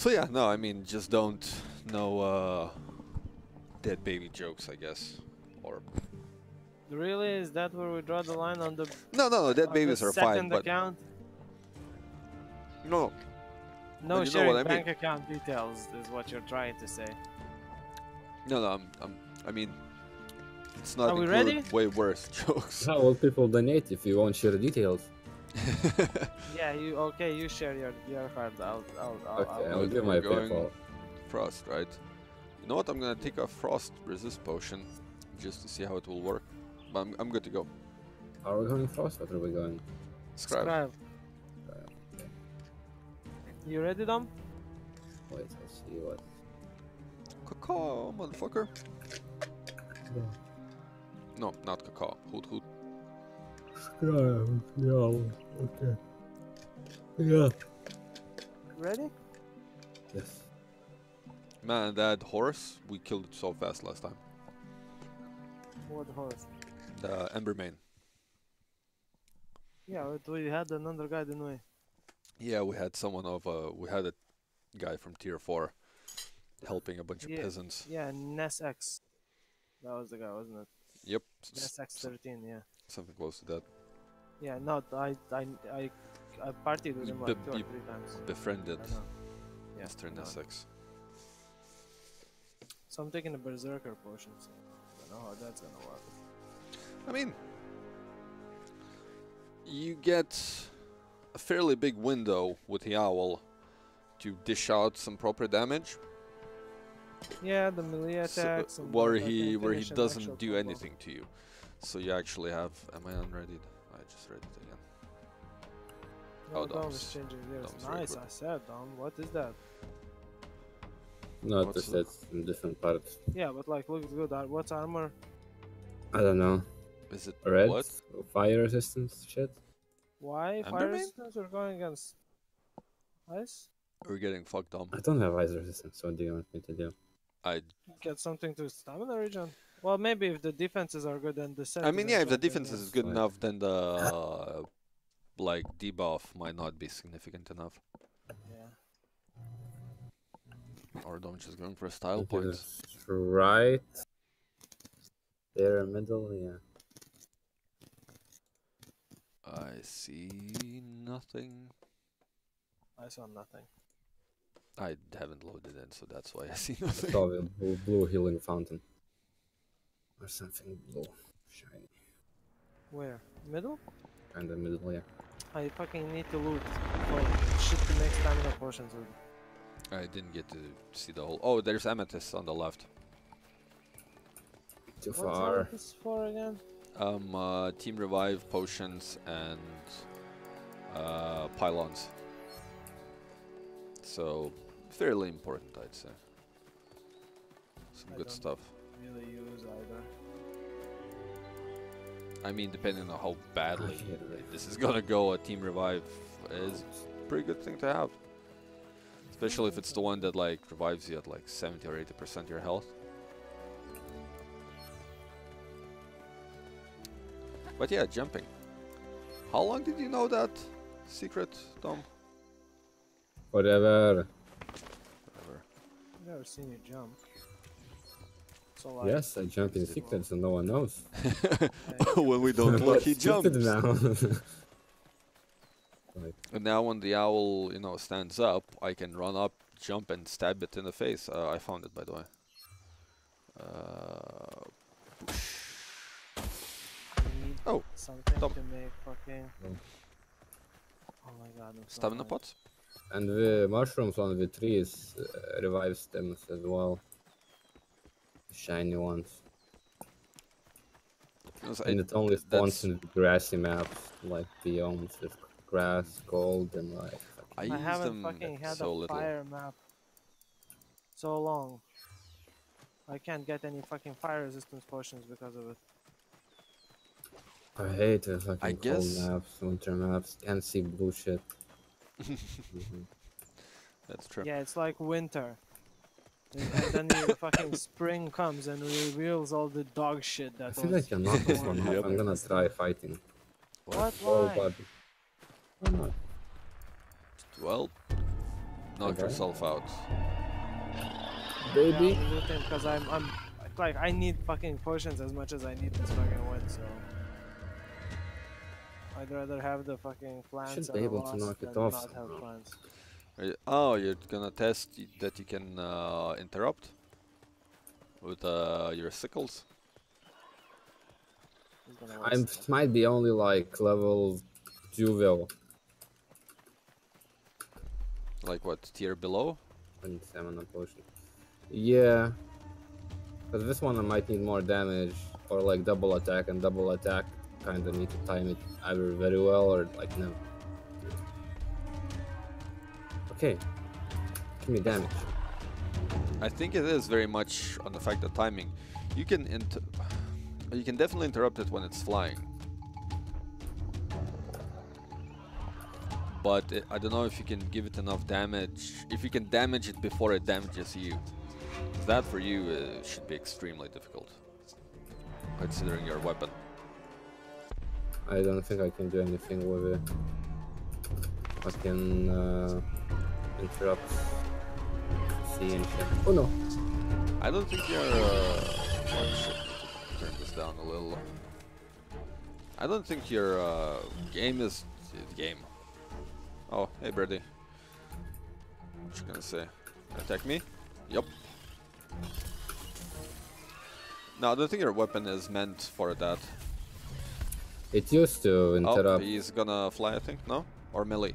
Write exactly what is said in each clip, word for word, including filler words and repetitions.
So yeah, no, I mean, just don't know uh, dead baby jokes, I guess. Or really, is that where we draw the line on the? No, no, no, dead babies are fine, but account? no, no sharing bank I mean. account details is what you're trying to say. No, no, I'm, I'm, I mean, it's not. Are we ready? Way worse jokes. How will people donate if you won't share details? yeah, you okay? You share your your heart. I'll, I'll, I'll, okay, I'll, I'll give my PayPal. Frost, right? You know what? I'm gonna take a frost resist potion just to see how it will work. But I'm, I'm good to go. Are we going frost? What are we going? Scribe. Scribe. Scribe. Okay. You ready, Dom? Wait, let's see what. Caw, motherfucker. Yeah. No, not caw. Hoot hoot. Scribe. Yeah. Okay. Yeah. Ready? Yes. Man, that horse, we killed it so fast last time. What horse? The Embermane. Yeah, but we had another guy, didn't we? Yeah, we had someone of uh, we had a guy from tier four helping a bunch yeah, of peasants. Yeah, Nessex. That was the guy, wasn't it? Yep. Nessex thirteen, yeah. Something close to that. Yeah, no, I I I, I partied with him like two or three times. Befriended. Yeah, Mister Nessex. So I'm taking a berserker potion. So I don't know how that's gonna work. I mean, you get a fairly big window with the owl to dish out some proper damage. Yeah, the melee attacks. So, where he where he doesn't do anything to you. So you actually have. Am I unreadied? I just read it again. No, oh, Dom's changing gears. Nice, I said, Dom. What is that? No, just that's in different parts. Yeah, but like, look good. What's armor? I don't know. Is it red? What? Fire resistance shit? Why? Fire resistance? We're going against ice? We're getting fucked up. I don't have ice resistance, so what do you want me to do? I get something to stamina region? Well, maybe if the defenses are good and the set. I mean, yeah, if the defenses is good enough, then the uh, like debuff might not be significant enough. Yeah. Or don't just going for a style point. Right. There, middle, yeah. I see nothing. I saw nothing. I haven't loaded in, so that's why I see nothing. I saw the blue, blue healing fountain. Or something blue, shiny. Where? Middle? Kinda middle, yeah. I fucking need to loot like shit to make stamina potions with. I didn't get to see the whole. Oh, there's amethyst on the left. Too What's far. What's for again? Um, uh, team revive potions and uh, pylons. So fairly important, I'd say. Some I good stuff. Really use either. I mean, depending on how badly this is gonna go, a team revive is a pretty good thing to have. Especially if it's the one that like revives you at like seventy or eighty percent of your health. But yeah, jumping. How long did you know that secret, Dom? Whatever. Whatever. I've never seen you jump. So like yes, I jump in secrets and no one knows. When we don't look, he jumps. Now. Right. And now when the owl, you know, stands up, I can run up, jump, and stab it in the face. Uh, I found it, by the way. Uh, oh. Something Dom. to make fucking. Oh, oh my god. I'm stamina so pots? And the mushrooms on the trees uh, revive stems as well. Shiny ones. Because and I, it only spawns in grassy maps, like biomes with grass, gold, and like. I, I haven't fucking had so a fire little. map so long. I can't get any fucking fire resistance potions because of it. I hate the fucking I guess... cold maps, winter maps, can't see blue shit. Mm-hmm. That's true. Yeah, it's like winter. And then the fucking spring comes and reveals all the dog shit that I feel like you're not this one. Yep. I'm gonna try fighting. What? What? Why? Why not? Well, knock okay. yourself out. Baby. Yeah, I'm looking because I'm, I'm like I need fucking potions as much as I need this fucking wood, so I'd rather have the fucking plants. Should be able to knock it off. Not have plants. You, oh, you're gonna test that you can uh, interrupt with uh, your sickles. I might be only like level Juvel. Like what, tier below? I need stamina potion. Yeah. Because this one I might need more damage, or like double attack and double attack. Kind of need to time it either very well or like never. Okay. Give me damage. I think it is very much on the fact of timing. You can inter you can definitely interrupt it when it's flying. But it, I don't know if you can give it enough damage, if you can damage it before it damages you. That for you uh, should be extremely difficult, considering your weapon. I don't think I can do anything with it. I can uh, interrupt C and shit. Oh no! I don't think you're... Uh, oh shit, turn this down a little. I don't think your uh, game is... game. Oh, hey birdie. What you gonna say? Attack me? Yup. No, I don't think your weapon is meant for that. It used to interrupt. Oh, he's gonna fly, I think, no? Or melee?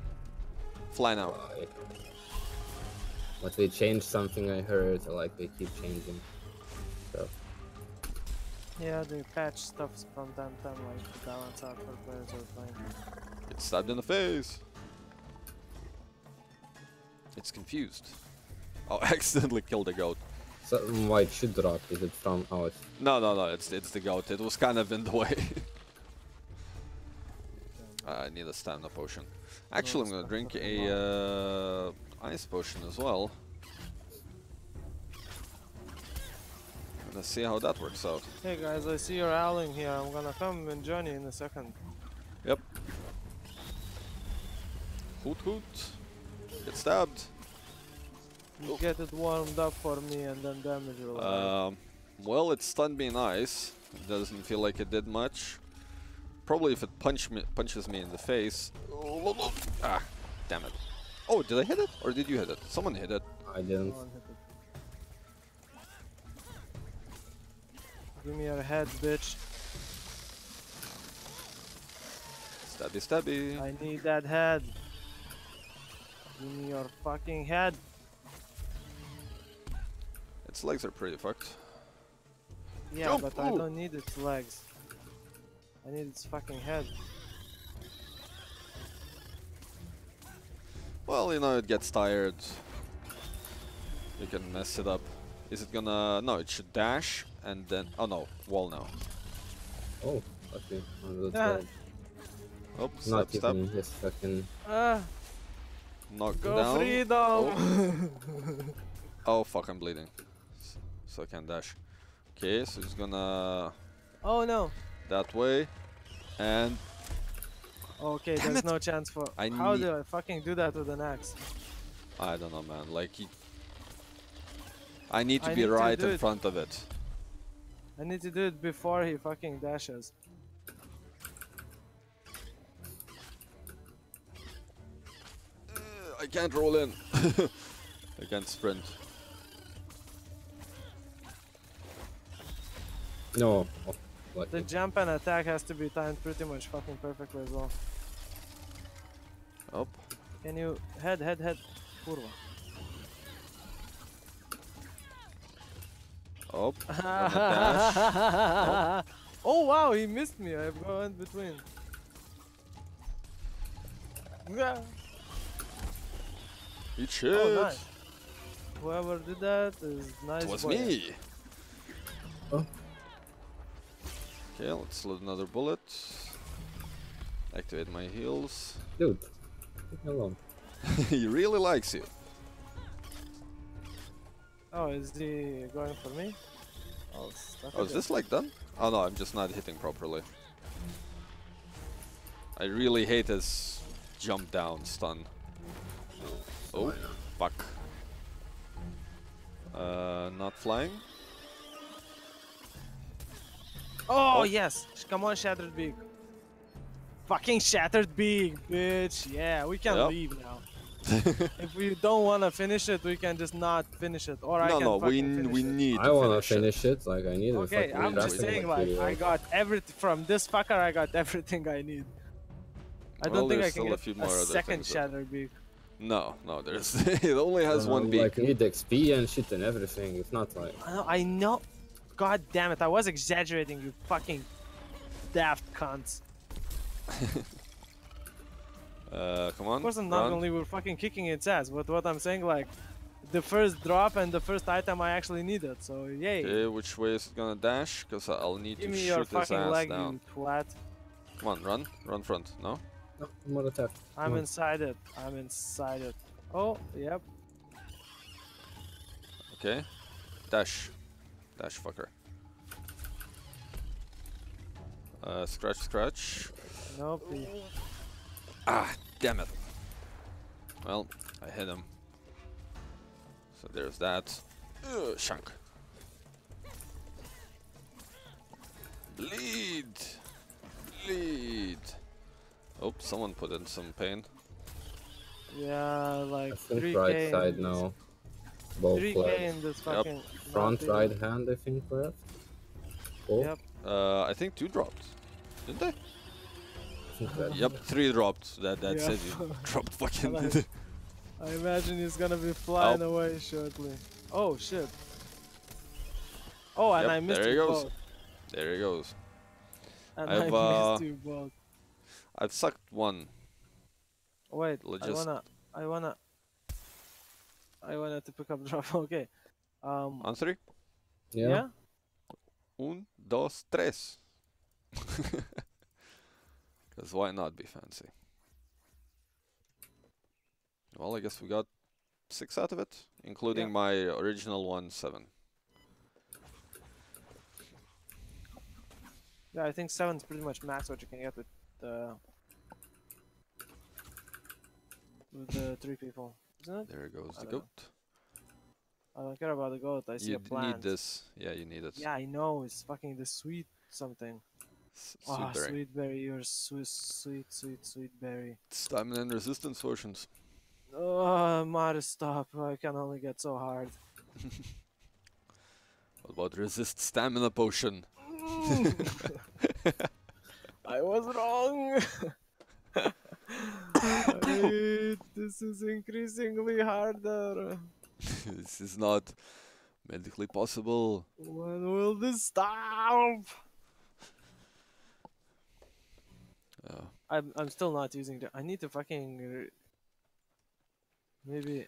Fly now. Uh, but they changed something, I heard, like they keep changing stuff. Yeah, they patch stuff from time to time, like to balance out for players who are playing. Get stabbed in the face! It's confused. Oh, I accidentally killed the goat. So, why it should drop? Is it from out? No, no, no. It's it's the goat. It was kind of in the way. I need a stamina potion. Actually, I'm gonna drink a uh, ice potion as well. Let's see how that works out. Hey guys, I see you're howling here. I'm gonna come and join you in a second. Yep. Hoot hoot. Get stabbed. You get it warmed up for me and then damage it. Um, well, it stunned me in ice. It doesn't feel like it did much. Probably if it punch me, punches me in the face. Ah, damn it. Oh, did I hit it? Or did you hit it? Someone hit it. I didn't. Give me your head, bitch. Stabby, stabby. I need that head. Give me your fucking head. Its legs are pretty fucked. Yeah, jump, but oh. I don't need its legs. I need its fucking head. Well, you know, it gets tired. You can mess it up. Is it gonna... No, it should dash and then... Oh no, wall now. Oh, okay. Ah. Oops, not stop, even stop. This fucking... Ah. Knock Go down. Freedom! Oh. Oh fuck, I'm bleeding. So I can dash. Okay, so he's gonna... Oh no! That way. And... Okay, damn, there's it. No chance for... I How do I fucking do that with an axe? I don't know, man. Like... He... I need to I be need right to in it. front of it. I need to do it before he fucking dashes. I can't roll in. I can't sprint. No. What? The jump and attack has to be timed pretty much fucking perfectly as well. Up. Can you head, head, head, kurva? Up. Up. Oh wow, he missed me. I go in between. Yeah. Eat shit! Oh, nice. Whoever did that is nice. It was boy. me! Oh. Okay, let's load another bullet. Activate my heals. Dude, leave me alone. He really likes you. Oh, is he going for me? Oh, oh is this like done? Oh no, I'm just not hitting properly. I really hate this jump down stun. Oh, fuck. up flying. Oh, oh yes! Come on, Shattered Beak. Fucking Shattered Beak, bitch. Yeah, we can yep. leave now. If we don't want to finish it, we can just not finish it. Or no, I can no, we we it. need. I want to finish it. it. Like I need. Okay, I'm just saying. Like video. I got everything from this fucker. I got everything I need. I well, don't think I can get a, few more a second Shattered Beak. No, no, there's. It only has um, one beak. Like need X P and shit and everything. It's not like. I know. I know. God damn it! I was exaggerating. You fucking daft cunts. Uh, come on. Of course, I'm not run. only we're fucking kicking its ass, but what I'm saying, like, the first drop and the first item I actually needed, so yay. Okay, which way is it gonna dash? Because I'll need Give to shoot his ass leg, down. Twat. Come on, run. Run front, no? No, I'm on attack. I'm on. inside it. I'm inside it. Oh, yep. Okay. Dash. Dash, fucker. Uh, scratch, scratch. Nope. Ah, damn it. Well, I hit him. So there's that. Ugh, shunk. Bleed! Bleed! Oh, someone put in some pain. Yeah, like three K right side now. Both three K in this fucking... Yep. Front right hand, I think, perhaps? Oh. Yep. Uh, I think two dropped. Didn't they? Yep, three dropped. That that's yeah. it. He dropped fucking. I, I imagine he's gonna be flying oh. away shortly. Oh shit! Oh, and yep, I missed there you both. There he goes. And I've, I missed uh, you both. I've sucked one. Wait, I wanna, I wanna, I wanna to pick up drop. Okay. Um. On three. Yeah. yeah. Un, dos, tres. Because why not be fancy? Well, I guess we got six out of it, including yeah. my original one, seven. Yeah, I think seven's pretty much max what you can get with, uh, with the three people, isn't it? There goes the goat. I don't care about the goat, I see a plant. You need this. Yeah, you need it. Yeah, I know, it's fucking the sweet something. S sweet oh, berry. sweet berry, you're sweet, sweet, sweet, sweet berry. Stamina and resistance potions. Oh, Mara, stop. I can only get so hard. What about resist stamina potion? I was wrong. Wait, this is increasingly harder. This is not medically possible. When will this stop? Oh. I'm I'm still not using the. I need to fucking. Maybe.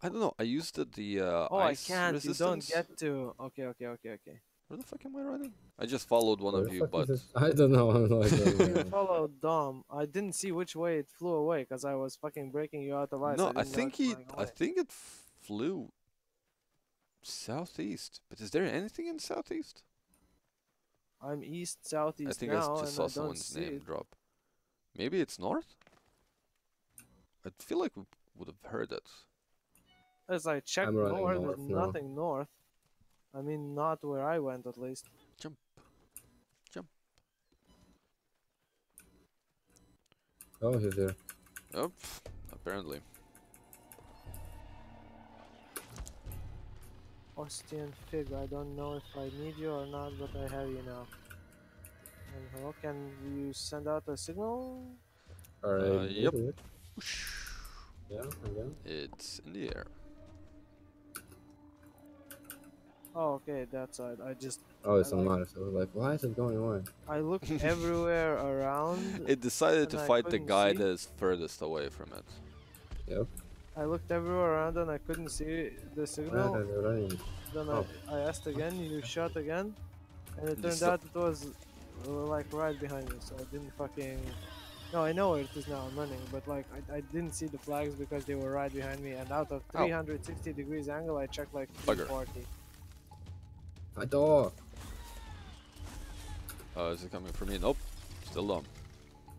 I don't know. I used the, the uh, oh, ice I can't. Resistance. You don't get to. Okay, okay, okay, okay. Where the fuck am I running? I just followed one Where of you, but I don't know. I don't followed Dom. I didn't see which way it flew away because I was fucking breaking you out of ice. No, I, I think he. I think it flew. Southeast, but is there anything in southeast? I'm east, southeast. I think now, I just saw I someone's name it. drop. Maybe it's north? I feel like we would have heard it. As I checked north, there's nothing now. north. I mean, not where I went at least. Jump. Jump. Oh, he's there. Yep, apparently. Ostian Fig, I don't know if I need you or not, but I have you now. And hello, can you send out a signal? Alright. Uh, yep. It. Yeah, again. It's in the air. Oh, okay, that side. I just. Oh, it's I on like, mine. So I was like, why is it going away? I looked everywhere around. It decided to I fight the guy see. that is furthest away from it. Yep. I looked everywhere around and I couldn't see the signal. Then oh. I, I asked again, you shot again, and it turned out it was like right behind me, so I didn't fucking... No, I know where it is now, I'm running, but like I, I didn't see the flags because they were right behind me, and out of three hundred sixty Ow. degrees angle I checked like three forty. My dog! Oh, is it coming for me? Nope, still dumb.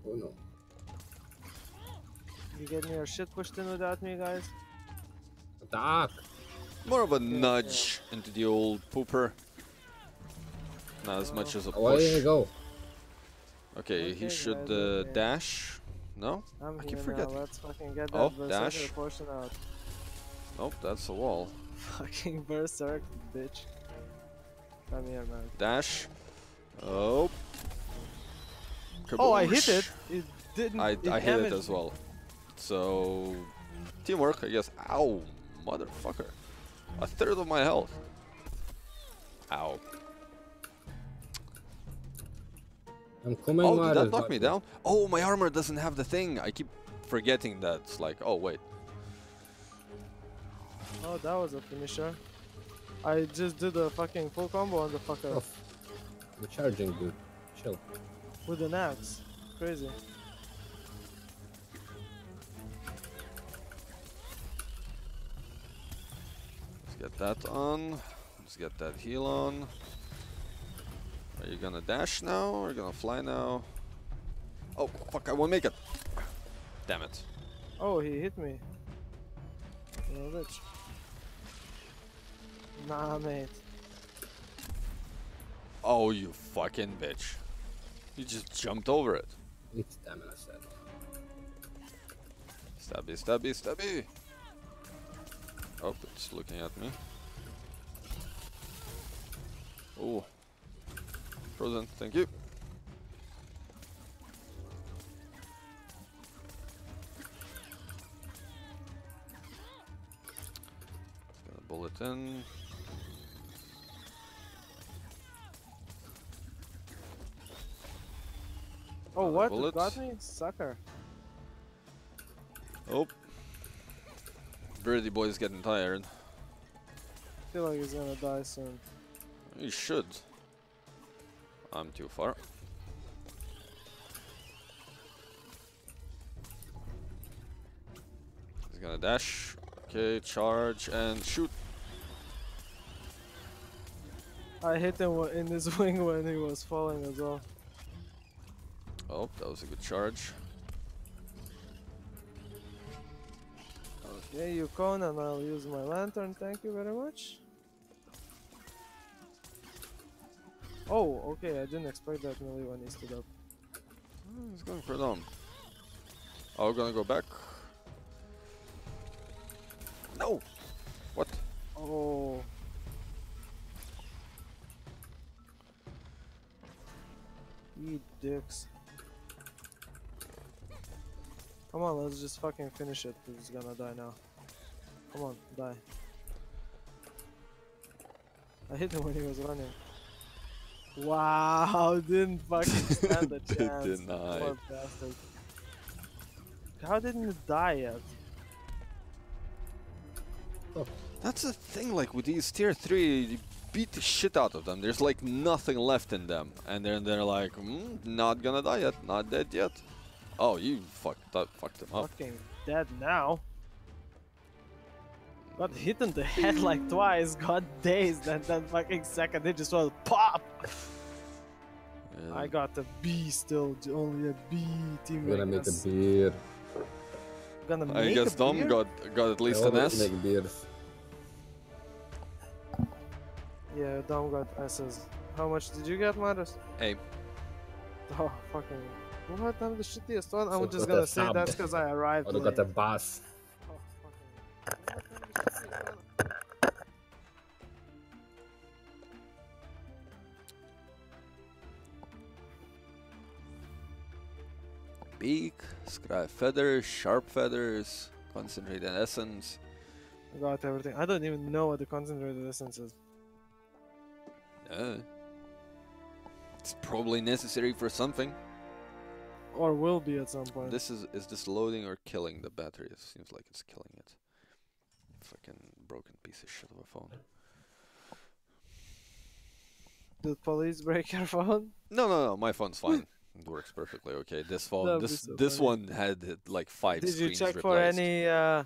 Oh no. You getting your shit pushed in without me, guys? Attack! More of a nudge into the old pooper. Not as much as a push. Where did he go? Okay, okay he should uh, yeah. dash. No? I'm I keep forgetting. Now. Let's fucking get that oh, dash. portion out. Nope, that's a wall. Fucking berserk, bitch. Come here, man. Dash. Oh. Kaboosh. Oh, I hit it. It didn't. I, it I hit it as well. So, teamwork, I guess. Ow, motherfucker. A third of my health. Ow. I'm coming. Oh, did that knock me down? Oh, my armor doesn't have the thing. I keep forgetting that. It's like, oh, wait. Oh, that was a finisher. I just did a fucking full combo on the fucker. You're charging, dude. Chill. With an axe. Crazy. Get that on. Let's get that heal on. Are you gonna dash now? Or are you gonna fly now? Oh, fuck, I won't make it. Damn it. Oh, he hit me. Little bitch. Nah, mate. Oh, you fucking bitch. You just jumped over it. It's stamina set. Stabby, stabby, stabby. Oh, it's looking at me. Oh, frozen. Thank you. Got a bullet in. Oh, what? It got me, sucker. Oh. Birdie boy's getting tired. I feel like he's gonna die soon. He should. I'm too far. He's gonna dash. Okay, charge and shoot. I hit him in his wing when he was falling as well. Oh, that was a good charge. Yeah, you cone and I'll use my lantern, thank you very much. Oh, okay, I didn't expect that melee when he stood up. Mm, he's going for down. Oh, gonna go back. No! What? Oh. You dicks. Come on, let's just fucking finish it. He's gonna die now. Come on, die. I hit him when he was running. Wow, didn't fucking stand a chance. Denied. Poor bastard. How didn't it die yet? Oh. That's the thing, like with these tier three, you beat the shit out of them. There's like nothing left in them. And then they're like, mm, not gonna die yet, not dead yet. Oh, you fucked up, fucked him up. Fucking dead now. Got hit in the head like twice, got dazed, and then fucking second it just was pop! Yeah. I got a B still, only a B team. I'm gonna make a beer. Gonna make I guess a Dom beer? got got at least I an S. Make beers. Yeah, Dom got S's. How much did you get, Maris? Hey. Oh, fucking. What? I'm the shittiest one? I'm so just gonna say that's because I arrived. Oh, look at the boss. Oh, fucking. Beak, Scribe feathers, sharp feathers, concentrated essence. I got everything. I don't even know what the concentrated essence is. Uh, it's probably necessary for something. Or will be at some point. This is is this loading or killing the battery? It seems like it's killing it. Fucking broken piece of shit of a phone. Did police break your phone? No, no, no. My phone's fine. It works perfectly. Okay. This phone, this so this funny. one had like five. Did screens you check replaced. for any uh,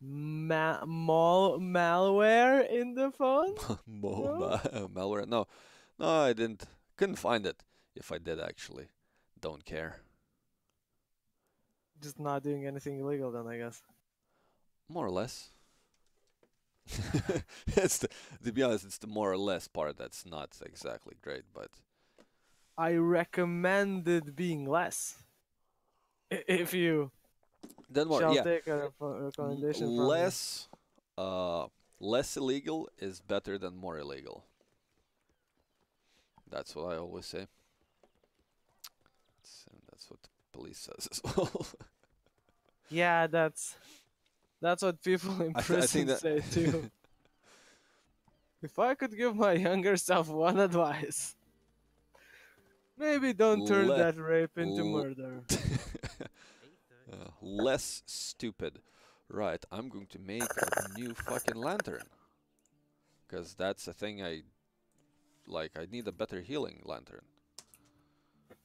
ma mal malware in the phone? Mo no? ma malware? No, no, I didn't. Couldn't find it. If I did, actually. Don't care. Just not doing anything illegal then, I guess. More or less. It's the, to be honest, it's the more or less part that's not exactly great, but I recommended being less. If you then more, shall yeah. take a recommendation from less, uh, less illegal is better than more illegal. That's what I always say. And that's what the police says as well. Yeah, that's that's what people in prison I th I think say too. If I could give my younger self one advice, maybe don't turn Le that rape into murder. Uh, less stupid. Right, I'm going to make a new fucking lantern. Because that's the thing I... Like, I need a better healing lantern.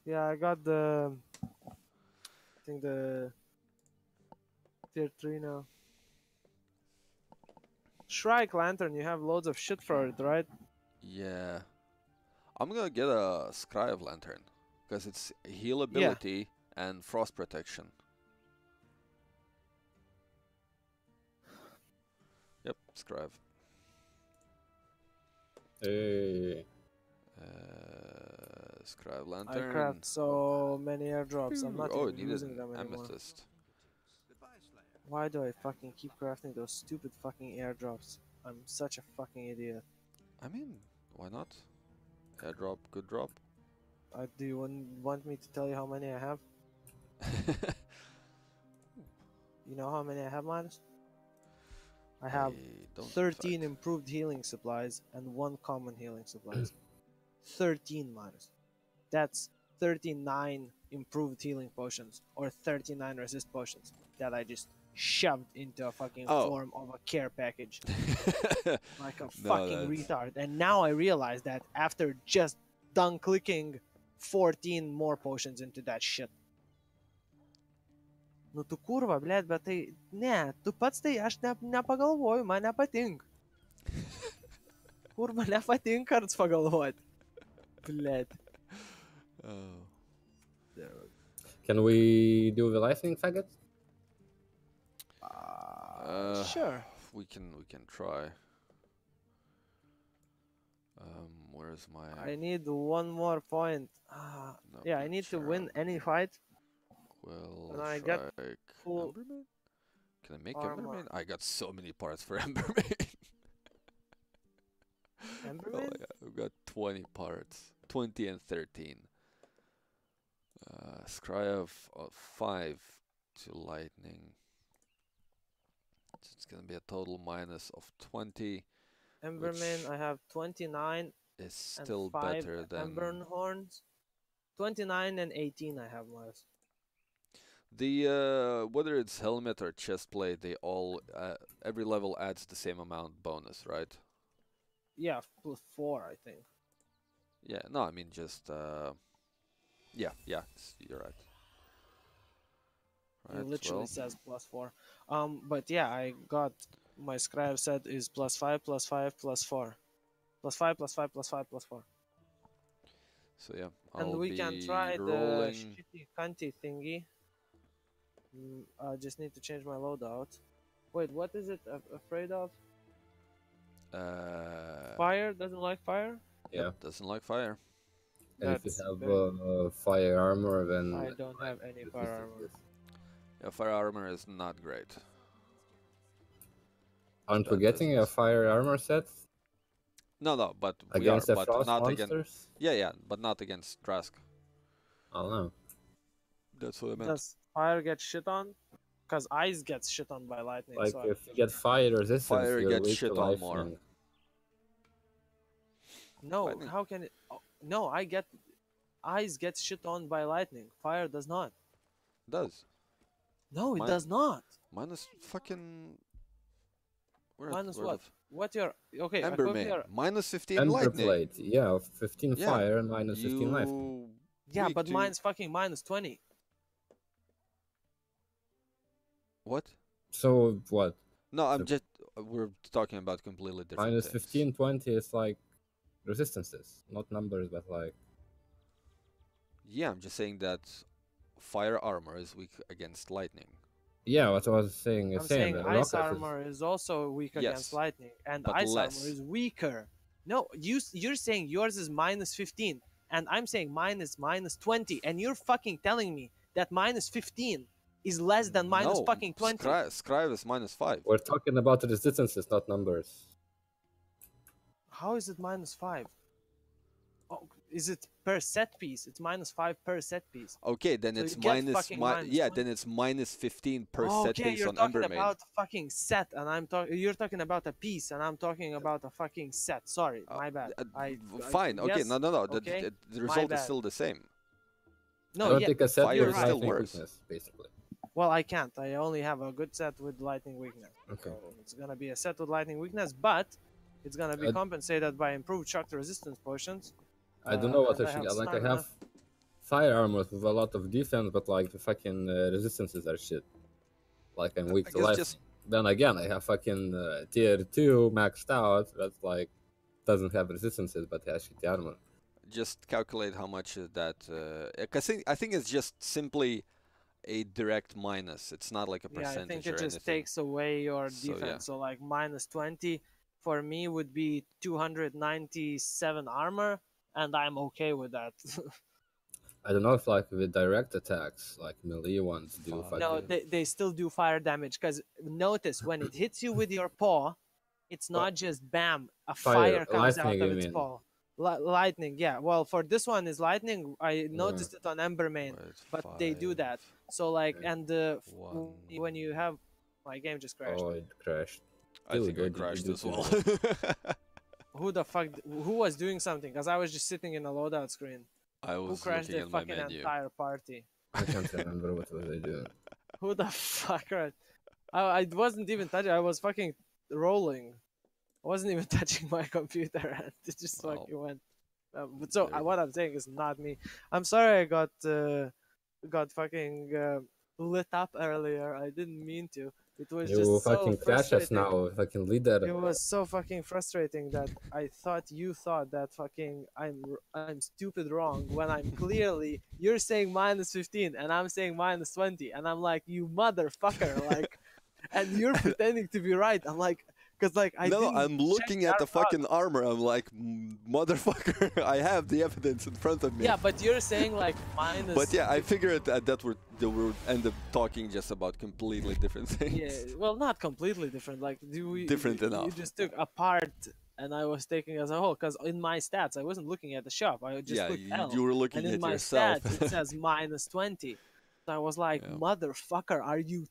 Yeah, I got the... I think the... tier three now. Shrike lantern, you have loads of shit for it, right? Yeah. I'm gonna get a Scribe lantern. Because it's healability yeah. and frost protection. Yep, Scribe. Hey. Uh, Scribe lantern. I craft so many airdrops. I'm not oh, even using them anymore. Amethyst. Why do I fucking keep crafting those stupid fucking airdrops? I'm such a fucking idiot. I mean, why not? Airdrop, good drop. Uh, do you want, want me to tell you how many I have? You know how many I have, Miles? I have I thirteen improved healing supplies and one common healing supplies. thirteen, minus. That's thirty-nine improved healing potions or thirty-nine resist potions that I just shoved into a fucking oh. form of a care package. Like a no, fucking that's... retard. And now I realize that after just done clicking fourteen more potions into that shit. Nu tu kurva, blėt, bet tai... Ne, tu pats tai aš ne, nepagalvoju, man nepatink. Kurva, nepatink karts pagalvoti. Blėt. Oh. Can we do the life thing, faggot? Uh, uh, sure. We can, we can try. Um, where's my... I need one more point. Uh, no, yeah, I need sure. to win any fight. Well, and I got full Embermane? Can I make Embermane? I got so many parts for Embermane. Embermane? Oh, I've got twenty parts. twenty and thirteen. Uh, Skraev of five to lightning. So it's going to be a total minus of twenty. Embermane, I have twenty-nine. It's still five better than... Embern horns. twenty-nine and eighteen I have less. The uh, whether it's helmet or chest plate, they all uh, every level adds the same amount bonus, right? Yeah, plus four, I think. Yeah, no, I mean just uh, yeah, yeah, you're right. right it literally well. says plus four. Um, but yeah, I got my Scribe set is plus five, plus five, plus four, plus five, plus five, plus five, plus four. So yeah, I'll and we be can try rolling. the shitty cunty thingy. I just need to change my loadout. Wait, what is it af afraid of? Uh, fire? Doesn't like fire? Yeah, yep, doesn't like fire. And That's if you have uh, fire armor, then... I don't have any fire armor. Yeah, fire armor is not great. Aren't that we getting a fire armor set? No, no, but against we are, the but frost not monsters? Against... Yeah, yeah, but not against Drask. I don't know. That's what I meant. That's fire gets shit on, because ice gets shit on by lightning. Like so if you get fire resistance, fire gets shit on more. Thing. No, lightning. how can it? Oh, no, I get ice gets shit on by lightning. Fire does not. It does. No, it Min does not. Minus fucking. Where minus where what? What your okay? Embermane. Your... Minus fifteen Ember lightning. Blade. Yeah, fifteen yeah. fire and minus you... fifteen life. Yeah, but do... mine's fucking minus twenty. What? So what? No, I'm the just we're talking about completely different. Minus things. fifteen, twenty is like resistances, not numbers, but like. Yeah, I'm just saying that fire armor is weak against lightning. Yeah, that's what I was saying. I'm saying, saying ice armor is... is also weak yes, against lightning, and ice less. armor is weaker. No, you you're saying yours is minus fifteen, and I'm saying mine is minus twenty, and you're fucking telling me that minus fifteen is less than minus no, fucking twenty. Scribe is minus five. We're talking about resistances, not numbers. How is it minus five? Oh, is it per set piece? It's minus five per set piece. Okay, then so it's minus, mi minus yeah, twenty. Then it's minus fifteen per oh, set okay, piece on Embermane. Okay, you're talking about fucking set, and I'm talking. You're talking about a piece, and I'm talking about a fucking set. Sorry, uh, my bad. Uh, I, fine. I, okay, yes? no, no, no. The, okay. the, the result is still the same. No, I don't yeah, think a set is right. still worse, weakness, basically. Well, I can't. I only have a good set with lightning weakness. Okay, so it's gonna be a set with lightning weakness, but it's gonna be uh, compensated by improved shock resistance potions. I don't know uh, what I should. Like I have fire armor with a lot of defense, but like the fucking uh, resistances are shit. Like I'm weak to life. Just... Then again, I have fucking uh, tier two maxed out. That's like doesn't have resistances, but has shit armor. Just calculate how much that. Uh, I think I think it's just simply a direct minus. It's not like a percentage or anything. Yeah, I think it just anything. takes away your defense. So, yeah. so like minus twenty for me would be two hundred ninety-seven armor. And I'm okay with that. I don't know if like with direct attacks, like melee ones do fire. No, they, they still do fire damage. Because notice, when it hits you with your paw, it's not just bam, a fire, fire comes lightning, out of its mean. paw. L lightning, yeah. Well, for this one is lightning. I noticed yeah. it on Embermane, but five, they do that. So like, eight, and uh, one. when you have... My game just crashed. Oh, it crashed. I Dude, think it crashed as well. Who the fuck? Who was doing something? Because I was just sitting in a loadout screen. I was. Who crashed the fucking menu. entire party? I can't remember what was I doing. Who the fuck? Right? I, I wasn't even touching. I was fucking rolling. I wasn't even touching my computer. And it just wow. fucking went. Uh, but so uh, what I'm saying is not me. I'm sorry I got uh, got fucking uh, lit up earlier. I didn't mean to. It was you just fucking so crash us now, fucking leader. It was so fucking frustrating that I thought you thought that fucking I'm I'm stupid wrong when I'm clearly you're saying minus fifteen and I'm saying minus twenty and I'm like you motherfucker like, and you're pretending to be right. I'm like, cause like I no, I'm looking at the fucking out. armor. I'm like motherfucker. I have the evidence in front of me. Yeah, but you're saying like minus. But yeah, I figured that, that we're. That we would end up talking just about completely different things. Yeah, well, not completely different. Like, do we, different you, enough. You just took apart, and I was taking as a whole. Because in my stats, I wasn't looking at the shop. I just yeah, looked you, L, you were looking at yourself. And in my stats, it says minus twenty. So I was like, yeah. motherfucker, are you,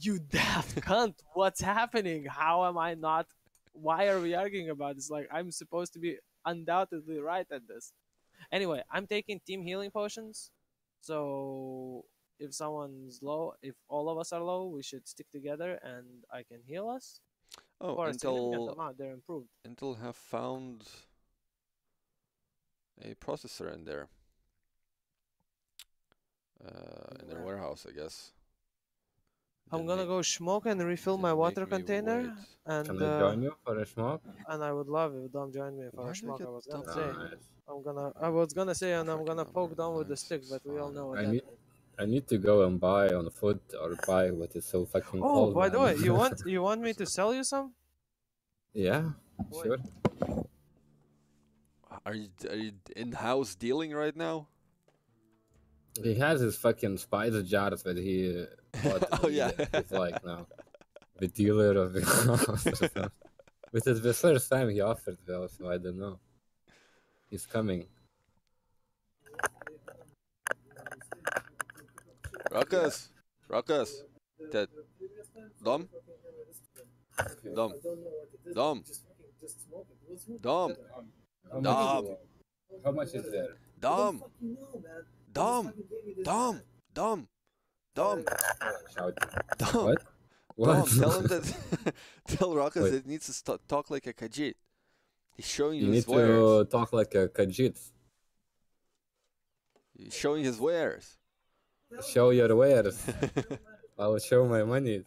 you daft cunt? What's happening? How am I not? Why are we arguing about this? Like, I'm supposed to be undoubtedly right at this. Anyway, I'm taking team healing potions. So if someone's low, if all of us are low, we should stick together and I can heal us. Oh, or until amount, they're improved. Intel have found a processor in there, uh, in their yeah. warehouse, I guess. I'm then gonna go smoke and refill my water container. And can uh, I join you for a smoke? And I would love if Dom joined me for Why a smoke. I was gonna say, nice. I'm gonna, I was gonna say, and I'm gonna poke down with the stick, but we all know what I that need. Is. I need to go and buy on foot or buy what is so fucking oh, cold. Oh, by man. the way, you want you want me to sell you some? Yeah, Wait. sure. Are you are you in house dealing right now? He has his fucking spider jars that he bought. oh yeah, he's like now the dealer of the house. Which is the first time he offered those, so I don't know. He's coming. Ruckus, Ruckus, that Dom, Dom, Dom, Dom, Dom. How much is there? Dom, Dom, Dom, Dom, Dom. Dom. What? What? Dom, tell him that. Tell Ruckus that he needs to st talk like a Khajiit. He's showing you, you his wares. You need to talk like a Khajiit. He's showing his wares. Show your wares. I will show my money.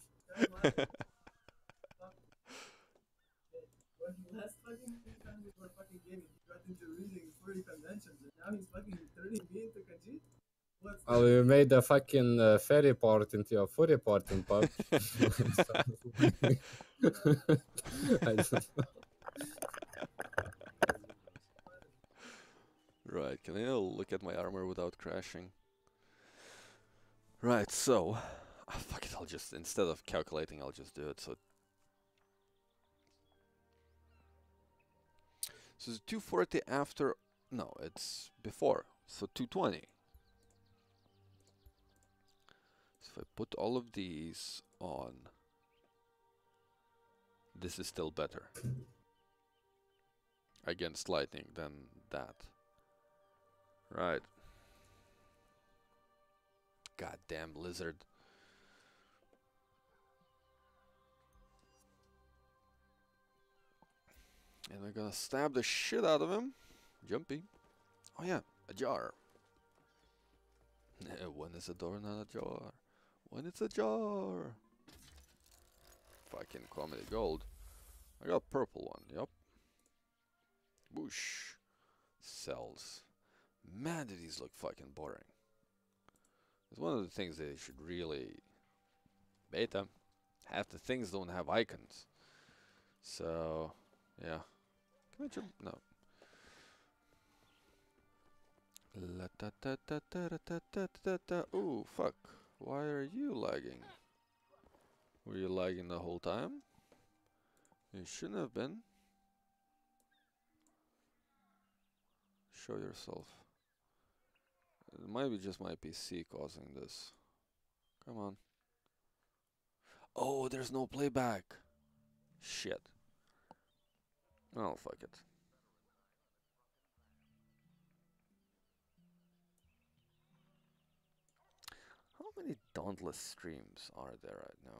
Oh, you made a fucking uh, fairy part into a furry part in pub. I don't know. Right, can I look at my armor without crashing? Right, so... Oh, fuck it, I'll just... Instead of calculating, I'll just do it, so... So it's two forty after... No, it's before. So two twenty. So if I put all of these on... This is still better. Against lightning than that. Right. Goddamn lizard. And we're gonna stab the shit out of him. Jumpy. Oh yeah, a jar. When is a door not a jar? When it's a jar. Fucking comedy gold. I got a purple one, yep. Whoosh. Cells. Man, do these look fucking boring. It's one of the things they should really... Beta. Half the things don't have icons. So... Yeah. Can I jump? No. La ta ta ta ta ta ta ta ta. Ooh, fuck. Why are you lagging? Were you lagging the whole time? You shouldn't have been. Show yourself. It might be just my P C causing this. Come on. Oh, there's no playback. Shit. Oh, fuck it. How many Dauntless streams are there right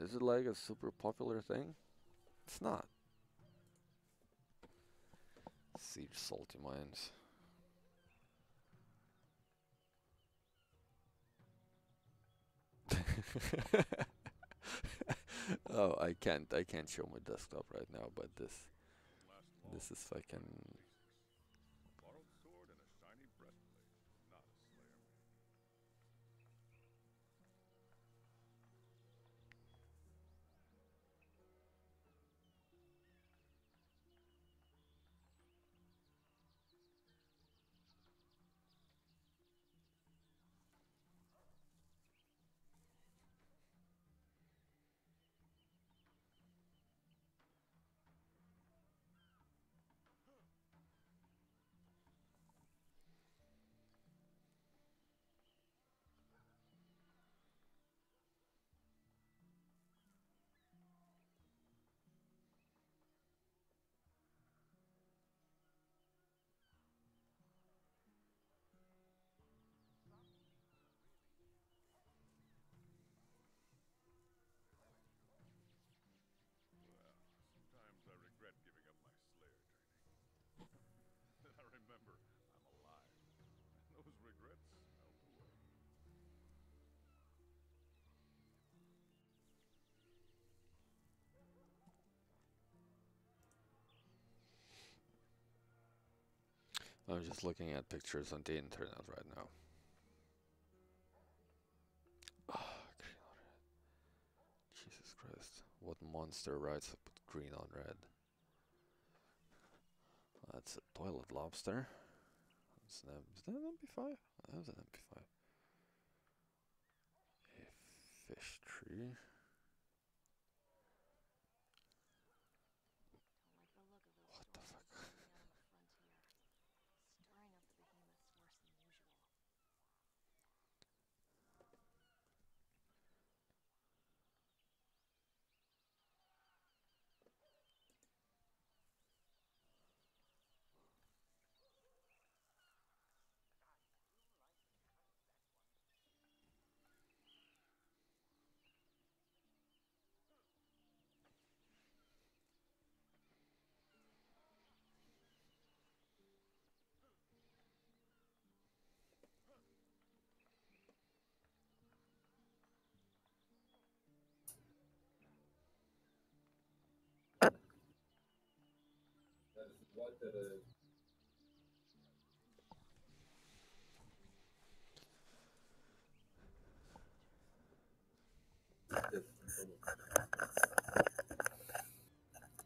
now? Is it like a super popular thing? It's not. Siege salty mines. Oh, I can't. I can't show my desktop right now, but this, this is fucking. I'm just looking at pictures on the internet right now. Oh, green on red. Jesus Christ. What monster writes up with green on red? That's a toilet lobster. That's an, is that an M P five? That was an M P five. A fish tree.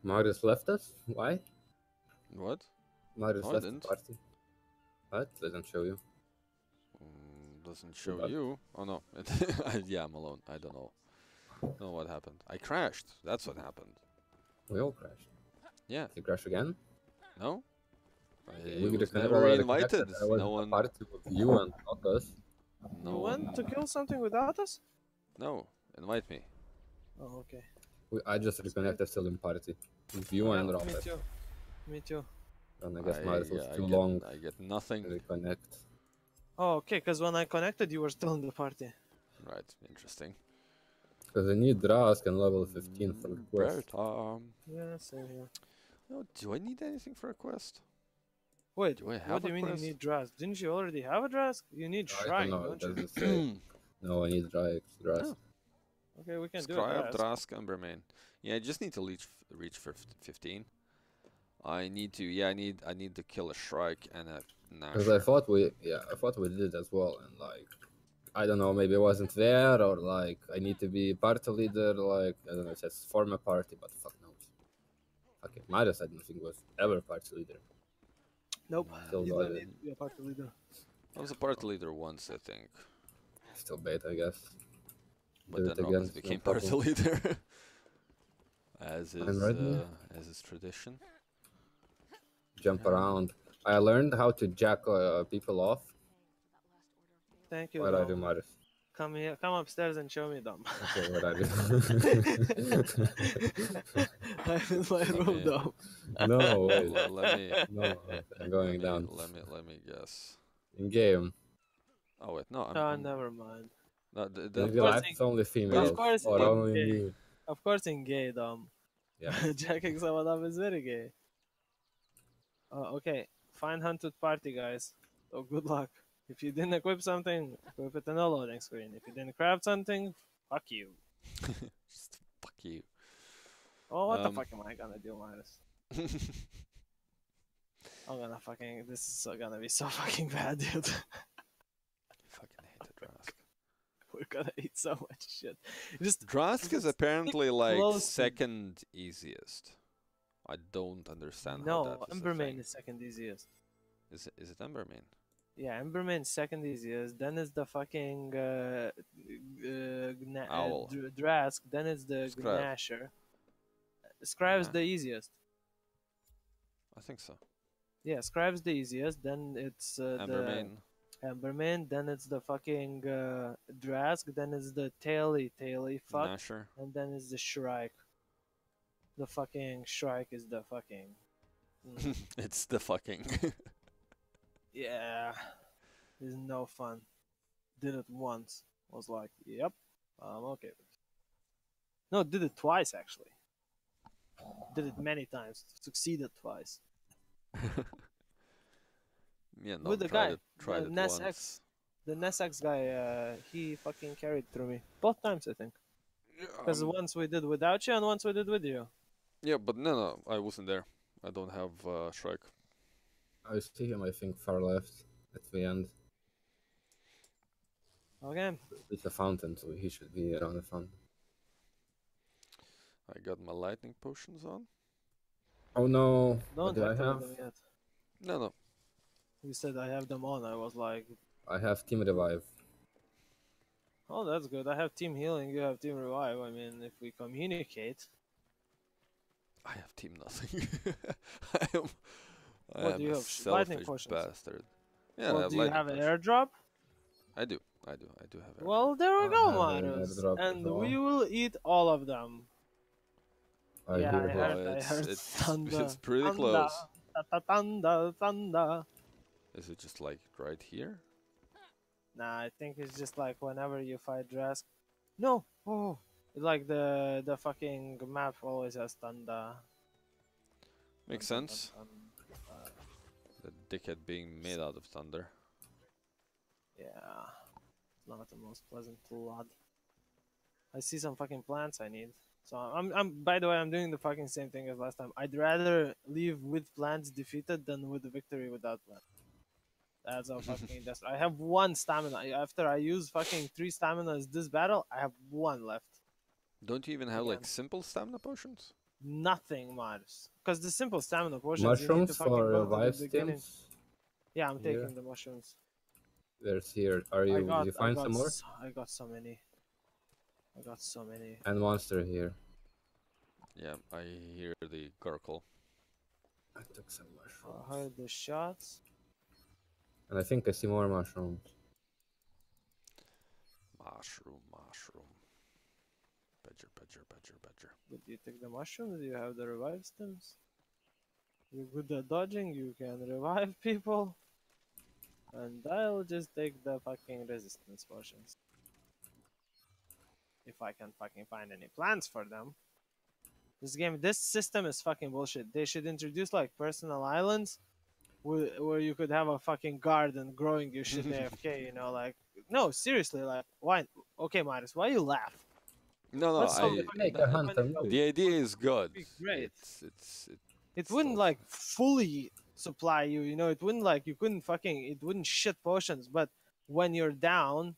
Marius left us? Why? What? Marius oh, left the party. What? Doesn't show you. Mm, doesn't show but. you? Oh no. Yeah, I'm alone. I don't know. I don't know what happened. I crashed. That's what happened. We all crashed. Yeah. Did you crash again? No. I we was never invited. I was no one. Party with you and not us. No you one went to kill something without us? No. Invite me. Oh, okay. We, I just reconnected still in party. With you yeah, and Robert. Me too. Me too. And I guess I, Marius was yeah, too I get, long. I get nothing. To reconnect. Oh, okay. Because when I connected, you were still in the party. Right. Interesting. Because I need Drask and level fifteen for the quest. Um, yeah, same here. No, do I need anything for a quest? Wait, do I have what do you mean quest? You need Drask? Didn't you already have a Drask? You need Shrike, don't, don't you? Say. No, I need Drask. Drask. Oh. Okay, we can Scribe, do it. Drask, Embermane. Yeah, I just need to reach reach for fifteen. I need to. Yeah, I need. I need to kill a Shrike and a Gnasher. Because I thought we. Yeah, I thought we did it as well. And like, I don't know. Maybe I wasn't there, or like, I need to be party leader. Like, I don't know. It says form a party, but fuck knows. Okay, Marius, I don't think was ever party leader. Nope. Still you don't need to be a party leader. I was a party leader once, I think. Still beta, I guess. But do then Robbins became no party leader. As is uh, as is tradition. Jump around. I learned how to jack uh, people off. Thank you. What I do, Marius? Come here. Come upstairs and show me them. Okay, what I do? I'm in my room, Dom. No, wait. Let, let me. No, I'm going let me, down. Let me. Let me guess. In game. Oh wait, no. I'm, oh, I'm, never mind. No, the, the in real life, it's only females. Of course, or in only gay. You. Of course, in gay, Dom. Yeah. Jacking someone up is very gay. Uh, okay, find hunted party, guys. So good luck. If you didn't equip something, equip it in a loading screen. If you didn't craft something, fuck you. Just fuck you. Oh, what um, the fuck am I gonna do, Marius? I'm gonna fucking... This is so gonna be so fucking bad, dude. I fucking hate the Drask. We're gonna eat so much shit. Just Drask just is apparently, like, close. Second easiest. I don't understand no, how that is. No, Embermane is second easiest. Is it, is it Embermane? Yeah, Embermane second easiest, then it's the fucking uh, uh, Owl. Uh, Drask, then it's the Scribe. Gnasher. Scribe's yeah. the easiest. I think so. Yeah, Scribe's the easiest, then it's uh, Embermane. the Embermane, then it's the fucking uh, Drask, then it's the Taily, Taily fuck, Gnasher. And then it's the Shrike. The fucking Shrike is the fucking... Mm. It's the fucking... Yeah, it's no fun. Did it once. I was like, yep, I'm okay with it. No, did it twice actually. Did it many times. Succeeded twice. Yeah, no, with the guy, it, the Nessex, the Nessex guy, uh, he fucking carried through me both times, I think. Because yeah, um, once we did without you and once we did with you. Yeah, but no, no, I wasn't there. I don't have uh, Shrike. I see him, I think, far left at the end. Okay. It's a fountain, so he should be around the fountain. I got my lightning potions on. Oh no! Don't do I have them yet. No, no. You said I have them on. I was like. I have team revive. Oh, that's good. I have team healing. You have team revive. I mean, if we communicate. I have team nothing. I am. I what am do you a have? Lightning potions. Bastard. Yeah, well, I have do you have an potions. Airdrop? I do. I do. I do have airdrop. Well, there we I go, Marius. An and well. we will eat all of them. I yeah, hear I heard, I heard it's, thunder. It's pretty thunder. Close. Thunder, thunder. Is it just like right here? Nah, I think it's just like whenever you fight Drask. No! Oh! Like the, the fucking map always has thunder. Makes thunder, sense. Thunder. The dickhead being made out of thunder. Yeah, not the most pleasant lot. I see some fucking plants I need. So I'm, I'm. By the way, I'm doing the fucking same thing as last time. I'd rather leave with plants defeated than with a victory without plants. That's how fucking desperate. I have one stamina. After I use fucking three staminas this battle, I have one left. Don't you even have yeah. like simple stamina potions? nothing much. Because the simple stamina potions. Mushrooms for revive stems? Yeah, I'm taking yeah. the mushrooms. There's here. Are you? Got, did you find some more? So, I got so many. I got so many. And monster here. Yeah, I hear the gurgle. I took some mushrooms. I heard the shots. And I think I see more mushrooms. Mushroom, mushroom. Badger, badger, badger, badger. Did you take the mushrooms? Do you have the revive stems? You're good at dodging, you can revive people. And I'll just take the fucking resistance potions. If I can fucking find any plans for them. This game, this system is fucking bullshit. They should introduce like personal islands where, where you could have a fucking garden growing your shit A F K, you know, like, no, seriously, like, why? Okay, Marius, why you laugh? No, no, I, I, I, the idea is good. Great. It's, it's, it's, it wouldn't like fully supply you, you know, it wouldn't like, you couldn't fucking, it wouldn't shit potions, but when you're down,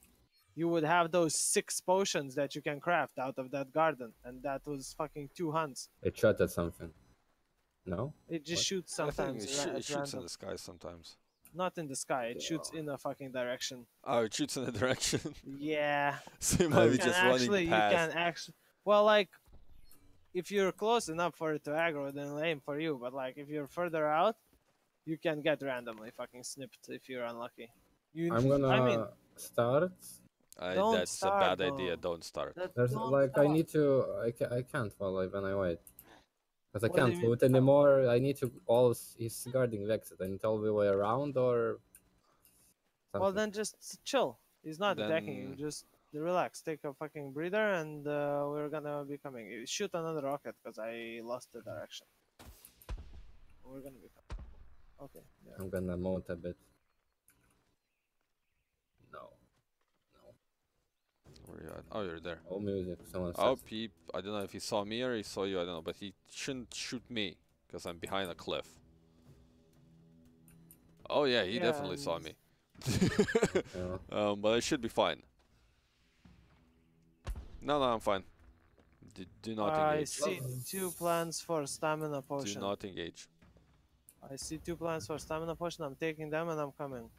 you would have those six potions that you can craft out of that garden, and that was fucking two hunts. It shot at something. No? It just what? shoots sometimes. It, sh it shoots random. in the sky sometimes. Not in the sky, it yeah. shoots in a fucking direction. Oh, it shoots in a direction? Yeah. So it might be just actually, running past. You can actually... Well, like, if you're close enough for it to aggro, then it'll aim for you. But, like, if you're further out, you can get randomly fucking snipped if you're unlucky. You, I'm gonna I mean, start... I, that's start, a bad though. idea. Don't start. There's, don't like start. I need to. I, ca I can't follow when I wait, because I what can't loot anymore. I need to. All he's guarding Vexit. I need all the way around or. Something. Well, then just chill. He's not then... attacking you. Just relax. Take a fucking breather, and uh, we're gonna be coming. Shoot another rocket because I lost the direction. We're gonna be coming. Okay. Yeah. I'm gonna mount a bit. Where you at? Oh, you're there. Oh, music. Someone oh, he, I don't know if he saw me or he saw you. I don't know, but he shouldn't shoot me because I'm behind a cliff. Oh yeah, he yeah, definitely saw me. yeah. um, but I should be fine. No, no, I'm fine. Do, do not uh, engage. I see two plans for stamina potion. Do not engage. I see two plans for stamina potion. I'm taking them and I'm coming.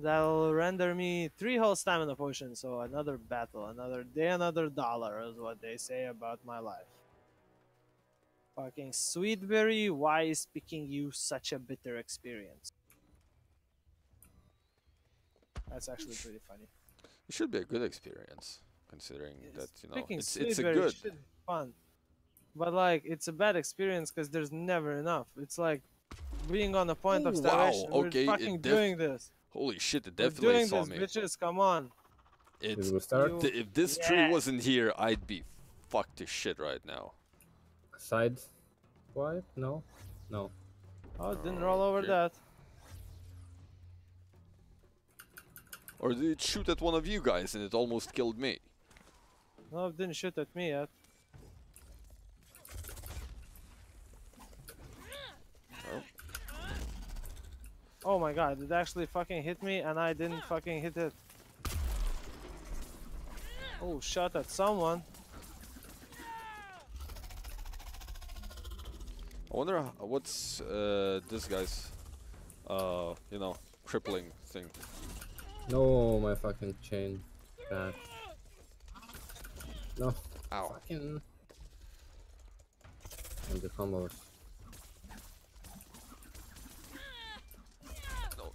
That'll render me three whole stamina potions, so another battle, another day, another dollar is what they say about my life. Fucking Sweetberry, why is picking you such a bitter experience? That's actually pretty funny. It should be a good experience, considering it's that, you know, it's, it's a good... Should be fun. But, like, it's a bad experience because there's never enough. It's like being on the point Ooh, of starvation. Wow, okay, We're fucking doing this. Holy shit, it definitely saw me. Bitches, come on. It's, start? Th if this yeah. tree wasn't here, I'd be fucked to shit right now. Side wipe? No? No. Oh, it didn't roll over okay. that. Or did it shoot at one of you guys and it almost killed me? No, it didn't shoot at me yet. Oh my god, it actually fucking hit me and I didn't fucking hit it. Oh, shot at someone. I wonder what's uh, this guy's, uh, you know, crippling thing. No, my fucking chain. Back. No. Ow. Fucking. And the combos.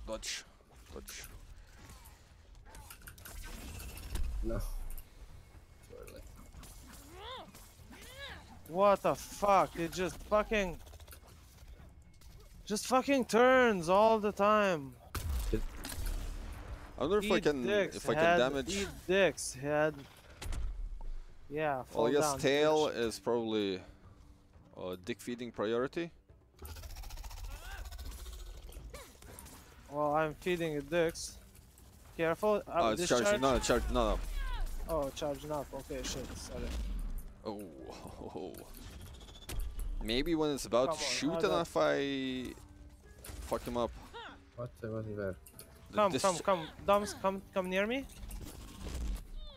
Dodge, dodge. No. Totally. What the fuck? It just fucking, just fucking turns all the time. It... I wonder if eat I can, if I can damage. Eat dicks head. Yeah. Fall well, I guess down, tail bitch. is probably uh, dick feeding priority. Well, I'm feeding it dicks. Careful. Oh, it's charging. No, charge. No, no. Oh, charging up. Okay, shit. Sorry. Oh. oh. Maybe when it's about Come to shoot, on, enough, I fuck him up. What the hell is that? Come, come, come, Doms, come, come near me.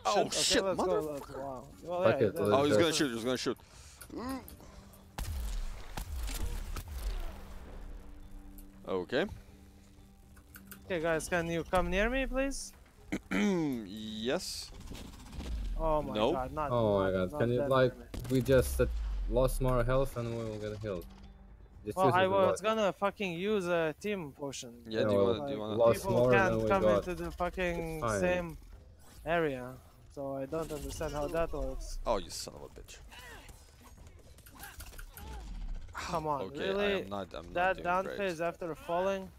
Oh shit, shit okay, motherfucker! Wow. Well, yeah, it, oh, he's gonna shoot. He's gonna shoot. Okay. Okay, guys, can you come near me, please? Yes. Oh my nope. god, not Oh my not, god, can you, like, we just uh, lost more health and we will get healed. Just well, I was gonna fucking use a team potion. Yeah, no, do you wanna, like, do you wanna... Lost people more can't than we come got. into the fucking same area. So I don't understand how that works. Oh, you son of a bitch. Come on, okay, really? I am not, I'm that not down great. phase after falling?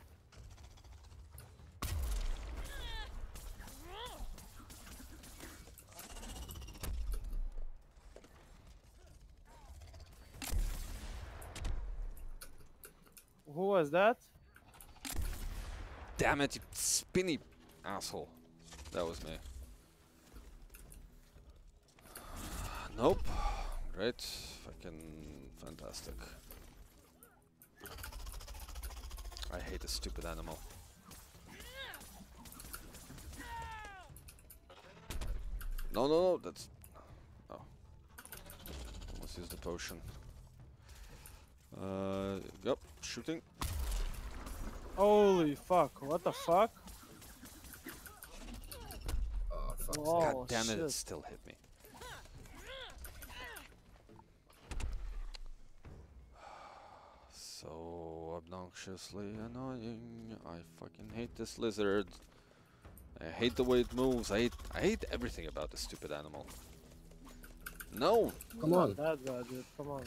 Who was that? Damn it, you spinny asshole. That was me. Nope. Great. Fucking fantastic. I hate this stupid animal. No, no, no, that's... Oh. Let's use the potion. Uh, yep, shooting. Holy fuck, what the fuck? Oh, fuck. Whoa, God damn shit. it, it still hit me. So obnoxiously annoying. I fucking hate this lizard. I hate the way it moves. I hate, I hate everything about this stupid animal. No! Come on. That bad, dude. Come on.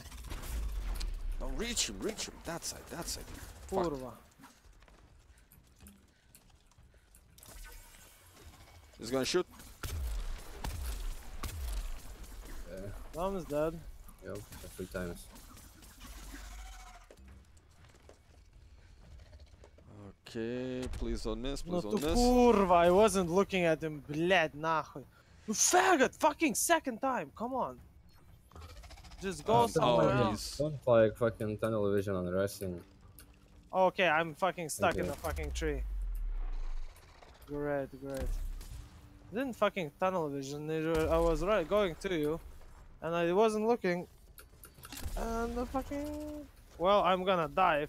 No, reach him, reach him. That side, that side. Fuck. He's gonna shoot. Mom is dead. Yep, three times. Okay, please don't miss, please don't miss. Kurva, I wasn't looking at him, bled, nachuj. You faggot, fucking second time, come on. Just go oh, somewhere oh, else. Don't like fucking tunnel vision on resting. Okay, I'm fucking stuck okay. in the fucking tree. Great, great. Didn't fucking tunnel vision, I was right going to you. And I wasn't looking. And the fucking... Well, I'm gonna die.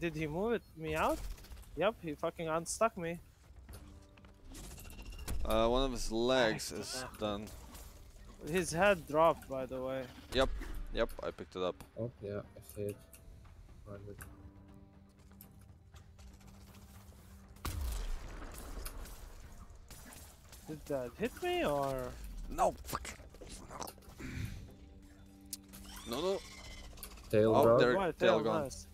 Did he move it, me out? Yep, he fucking unstuck me. Uh, one of his legs is done. His head dropped, by the way. Yep, yep, I picked it up. Oh, yeah, I see it. Right with... Did that hit me, or...? No, fuck. No, no. Tail oh, there, tail, tail gone. Nice.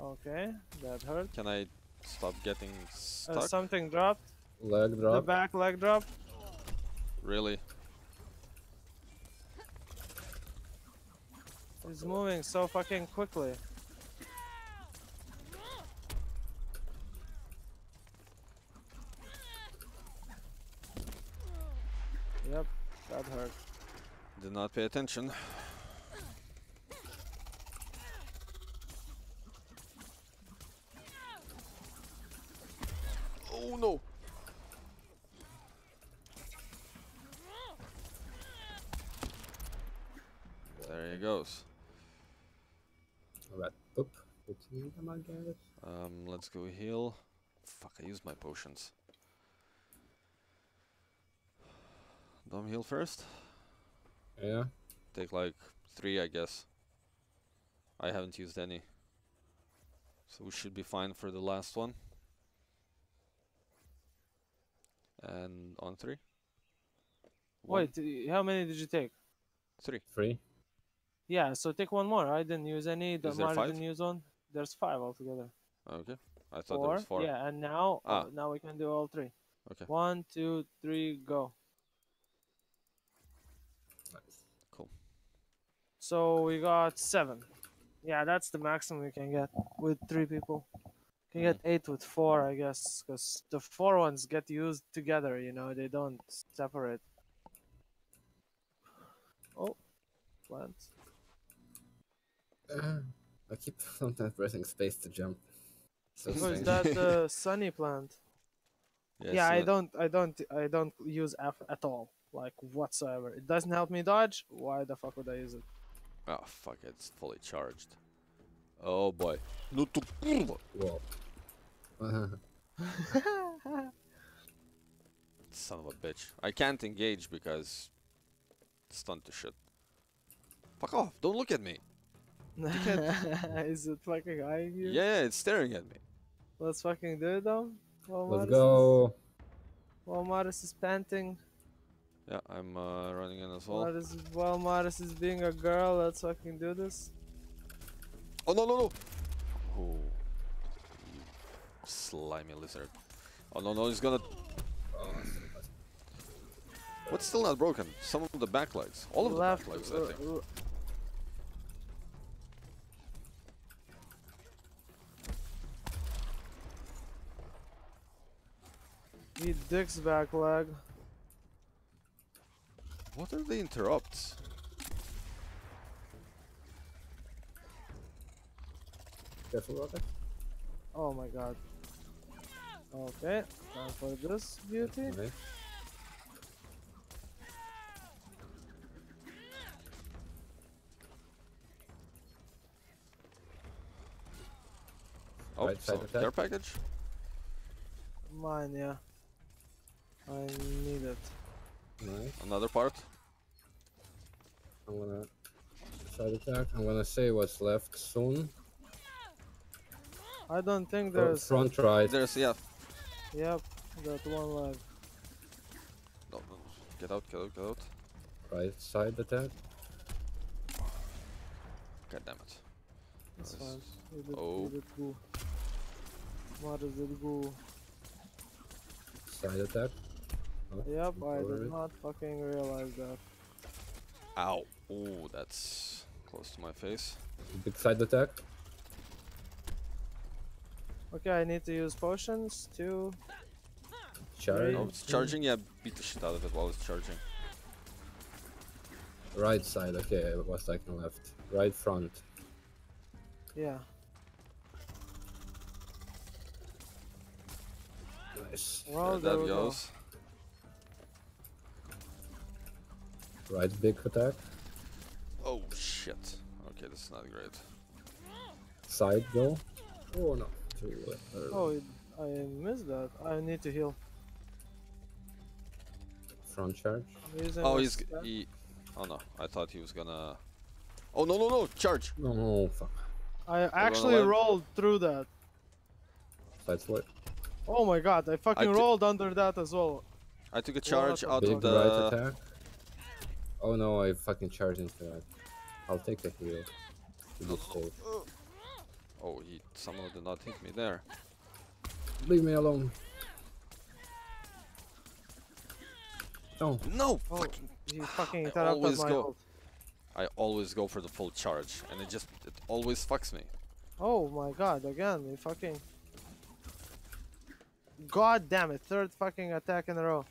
Okay, that hurt. Can I stop getting stuck? Uh, something dropped. Leg drop. The back leg drop. Really? He's moving so fucking quickly. Yep, that hurt. Did not pay attention. Oh no! There he goes. Alright, oop. Um, let's go heal. Fuck, I used my potions. Dom heal first? Yeah. Take like three, I guess. I haven't used any. So we should be fine for the last one. And on three. One. Wait, how many did you take? Three. Three. Yeah, so take one more. I didn't use any. Is there five? Didn't use one. There's five altogether. Okay, I thought there was four. Yeah, and now ah. uh, now we can do all three. Okay. One, two, three, go. Nice. Cool. So we got seven. Yeah, that's the maximum we can get with three people. Can get eight with four, I guess, because the four ones get used together, you know, they don't separate. Oh, plants. I keep sometimes pressing space to jump. So oh, is that the uh, sunny plant? Yeah, yeah I don't, I don't, I don't use F at all, like whatsoever. It doesn't help me dodge. Why the fuck would I use it? Oh fuck! It's fully charged. Oh boy! Whoa. Son of a bitch! I can't engage because stunned to shit. Fuck off! Don't look at me. Is it fucking eyeing you? Yeah, it's staring at me. Let's fucking do it though. Walmart Let's go. Walmartis is panting. Yeah, I'm uh, running in as well. Walmartis is being a girl. Let's fucking do this. Oh no no no! Oh, you slimy lizard! Oh no no, he's gonna. Oh. What's still not broken? Some of the back legs. All of Left. the back legs, I think. Eat Dick's back leg. What are the interrupts? Careful about that. Oh my god. Okay, time for this beauty. Okay. Oh, right so their package? Mine, yeah. I need it. Nice. Another part. I'm gonna side attack. I'm gonna say what's left soon. I don't think there's front right. There's yeah. Yep, that one left. No, no, get out, get out, get out. Right side attack. God damn it. That's nice. Fine. We did, oh. We did go. What does it go? Side attack. Oh, yep, I did not fucking realize that. Ow. Ooh, that's close to my face. Big side attack. Okay, I need to use potions to... Charge? No, it's charging, yeah, beat the shit out of it while it's charging. Right side, okay, what's like and left. Right front. Yeah. Nice. Well, there, there we goes. Go. Right big attack. Oh shit. Okay, this is not great. Side go. Oh no. Oh, it, I missed that. I need to heal. Front charge. Reason oh, he's. He, oh no, I thought he was gonna. Oh no no no! Charge. No no fuck. I We're actually rolled through that. That's what. Oh my god! I fucking I rolled under that as well. I took a charge out big of the. Right attack. Oh no, I fucking charged into that. I'll take the heal. Oh, he somehow did not hit me there. Leave me alone. No. No! Oh, fucking. You fucking I always my go. Ult. I always go for the full charge, and it just. It always fucks me. Oh my god, again, you fucking. God damn it, third fucking attack in a row.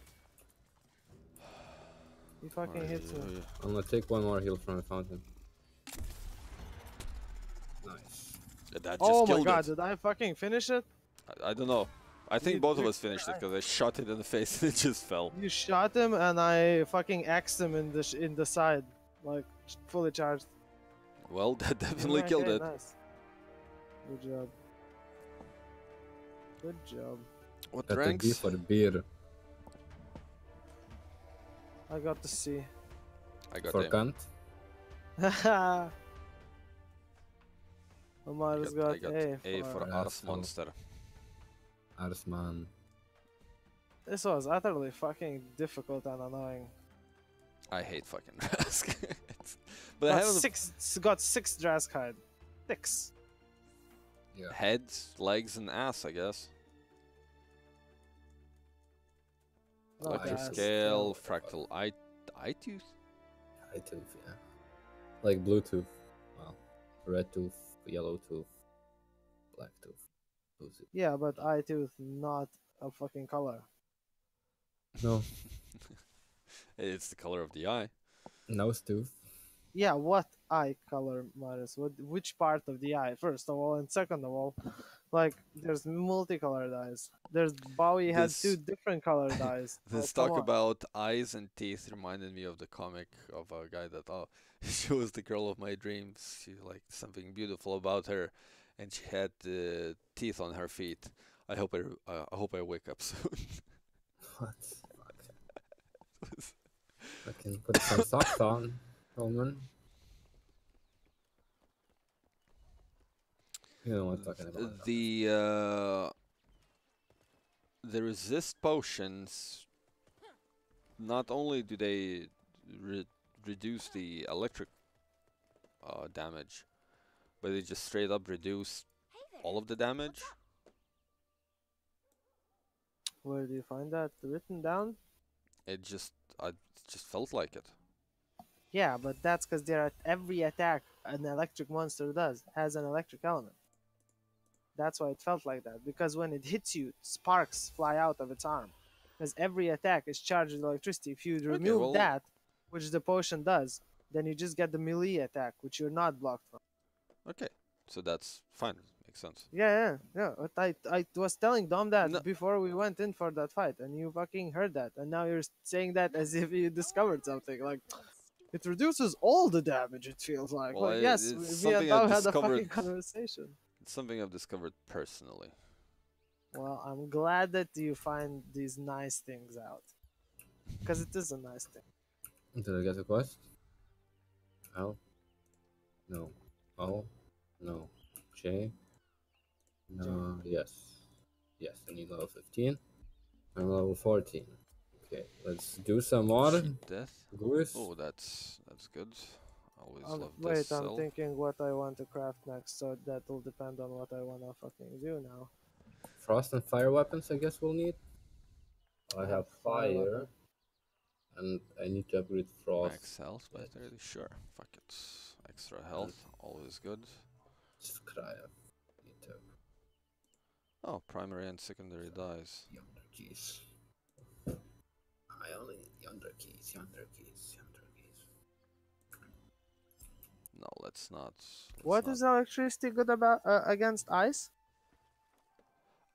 He fucking right, hits yeah, me. Yeah. I'm gonna take one more heal from the fountain. Nice. Yeah, that just oh my god, it. Did I fucking finish it? I, I don't know. I think you both of us finished it because I shot it in the face and it just fell. You shot him and I fucking axed him in the sh in the side, like fully charged. Well, that definitely yeah, killed okay, it. Nice. Good job. Good job. What that ranks? Be for the beer. I got to see. I got for cunt. Haha. Omar's got, got A, A for, for Ars Monster. Arsman. This was utterly fucking difficult and annoying. I hate fucking Drask. But got I six. Got six Drask hide. Six. Yeah. Heads, legs, and ass, I guess. Electric scale, fractal eye, eye tooth? Eye tooth, yeah. Like blue tooth. Well, red tooth, yellow tooth, black tooth. Blue tooth. Yeah, but eye tooth, not a fucking color. No. It's the color of the eye. Nose tooth. yeah, what eye color matters? What, which part of the eye? First of all, and second of all, like there's multicolored eyes. There's Bowie had this... two different colored eyes. This oh, talk about eyes and teeth reminded me of the comic of a guy that oh, she was the girl of my dreams. She liked something beautiful about her, and she had uh, teeth on her feet. I hope I uh, I hope I wake up soon. What? I can put some socks on, Roman. You know what I'm talking about. The uh, the resist potions. Not only do they re reduce the electric uh, damage, but they just straight up reduce hey all of the damage. Where do you find that written down? It just, I just felt like it. Yeah, but that's because there are every attack an electric monster does has an electric element. That's why it felt like that, because when it hits you, sparks fly out of its arm. Because every attack is charged with electricity. If you remove okay, well, that, which the potion does, then you just get the melee attack, which you're not blocked from. Okay, so that's fine. Makes sense. Yeah, yeah, yeah. I, I was telling Dom that no. before we went in for that fight, and you fucking heard that, and now you're saying that as if you discovered something. Like, it reduces all the damage, it feels like. Well, like I, yes, we had a fucking conversation. It's something I've discovered personally. Well, I'm glad that you find these nice things out. Because it is a nice thing. Did I get a quest? L? No. L? No. J? No, yes. Yes, I need level fifteen. I'm level fourteen. Okay, let's do some more. Death. Goose. Oh, that's that's good. Always um, love wait, this I'm cell. thinking what I want to craft next, so that will depend on what I want to fucking do now. Frost and fire weapons, I guess we'll need. I have fire, and I need to upgrade frost. Max health, but really sure. Fuck it. Extra health, always good. Scribe. Oh, primary and secondary dies. Yonder keys. I only need yonder keys, yonder keys, yonder keys. No, let's not. Let's what not. is electricity good about uh, against ice?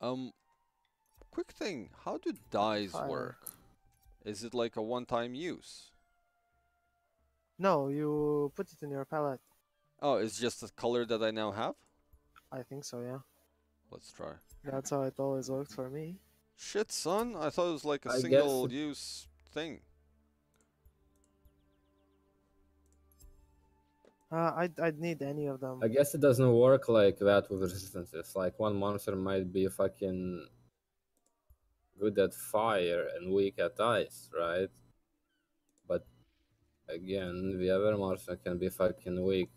Um, quick thing. How do dies Fire. work? Is it like a one-time use? No, you put it in your palette. Oh, it's just a color that I now have? I think so, yeah. Let's try. That's how it always worked for me. Shit, son! I thought it was like a I single guess. use thing. Uh, I'd, I'd need any of them. I guess it doesn't work like that with resistances. Like, one monster might be fucking good at fire and weak at ice, right? But again, the other monster can be fucking weak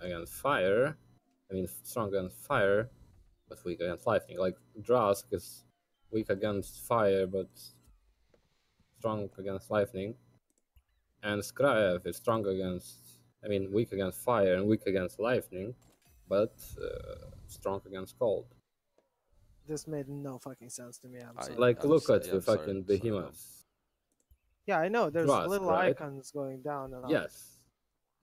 against fire. I mean, strong against fire. But weak against lightning. Like Drask is weak against fire, but strong against lightning. And Skraev is strong against, I mean, weak against fire and weak against lightning, but uh, strong against cold. This made no fucking sense to me. I'm sorry. I, like, I'm look at yeah, the I'm fucking behemoths. Yeah, I know. There's Drask, little right? icons going down. And yes.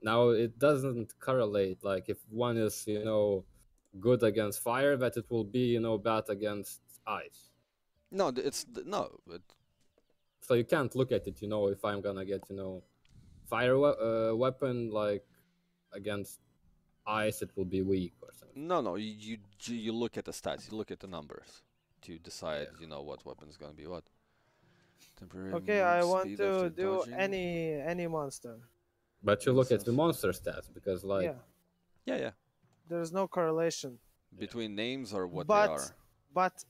Now it doesn't correlate. Like if one is, you know, good against fire, that it will be, you know, bad against ice. No, it's no. It... So you can't look at it, you know, if I'm gonna get, you know, fire we uh, weapon like against ice, it will be weak or something. No, no, you you, you look at the stats, you look at the numbers to decide, yeah. you know, what weapon's gonna be what. Temporary okay, I want to do dodging. any any monster. But you look so, at the monster stats because, like, yeah, yeah. yeah. There's no correlation between names or what but, they are. But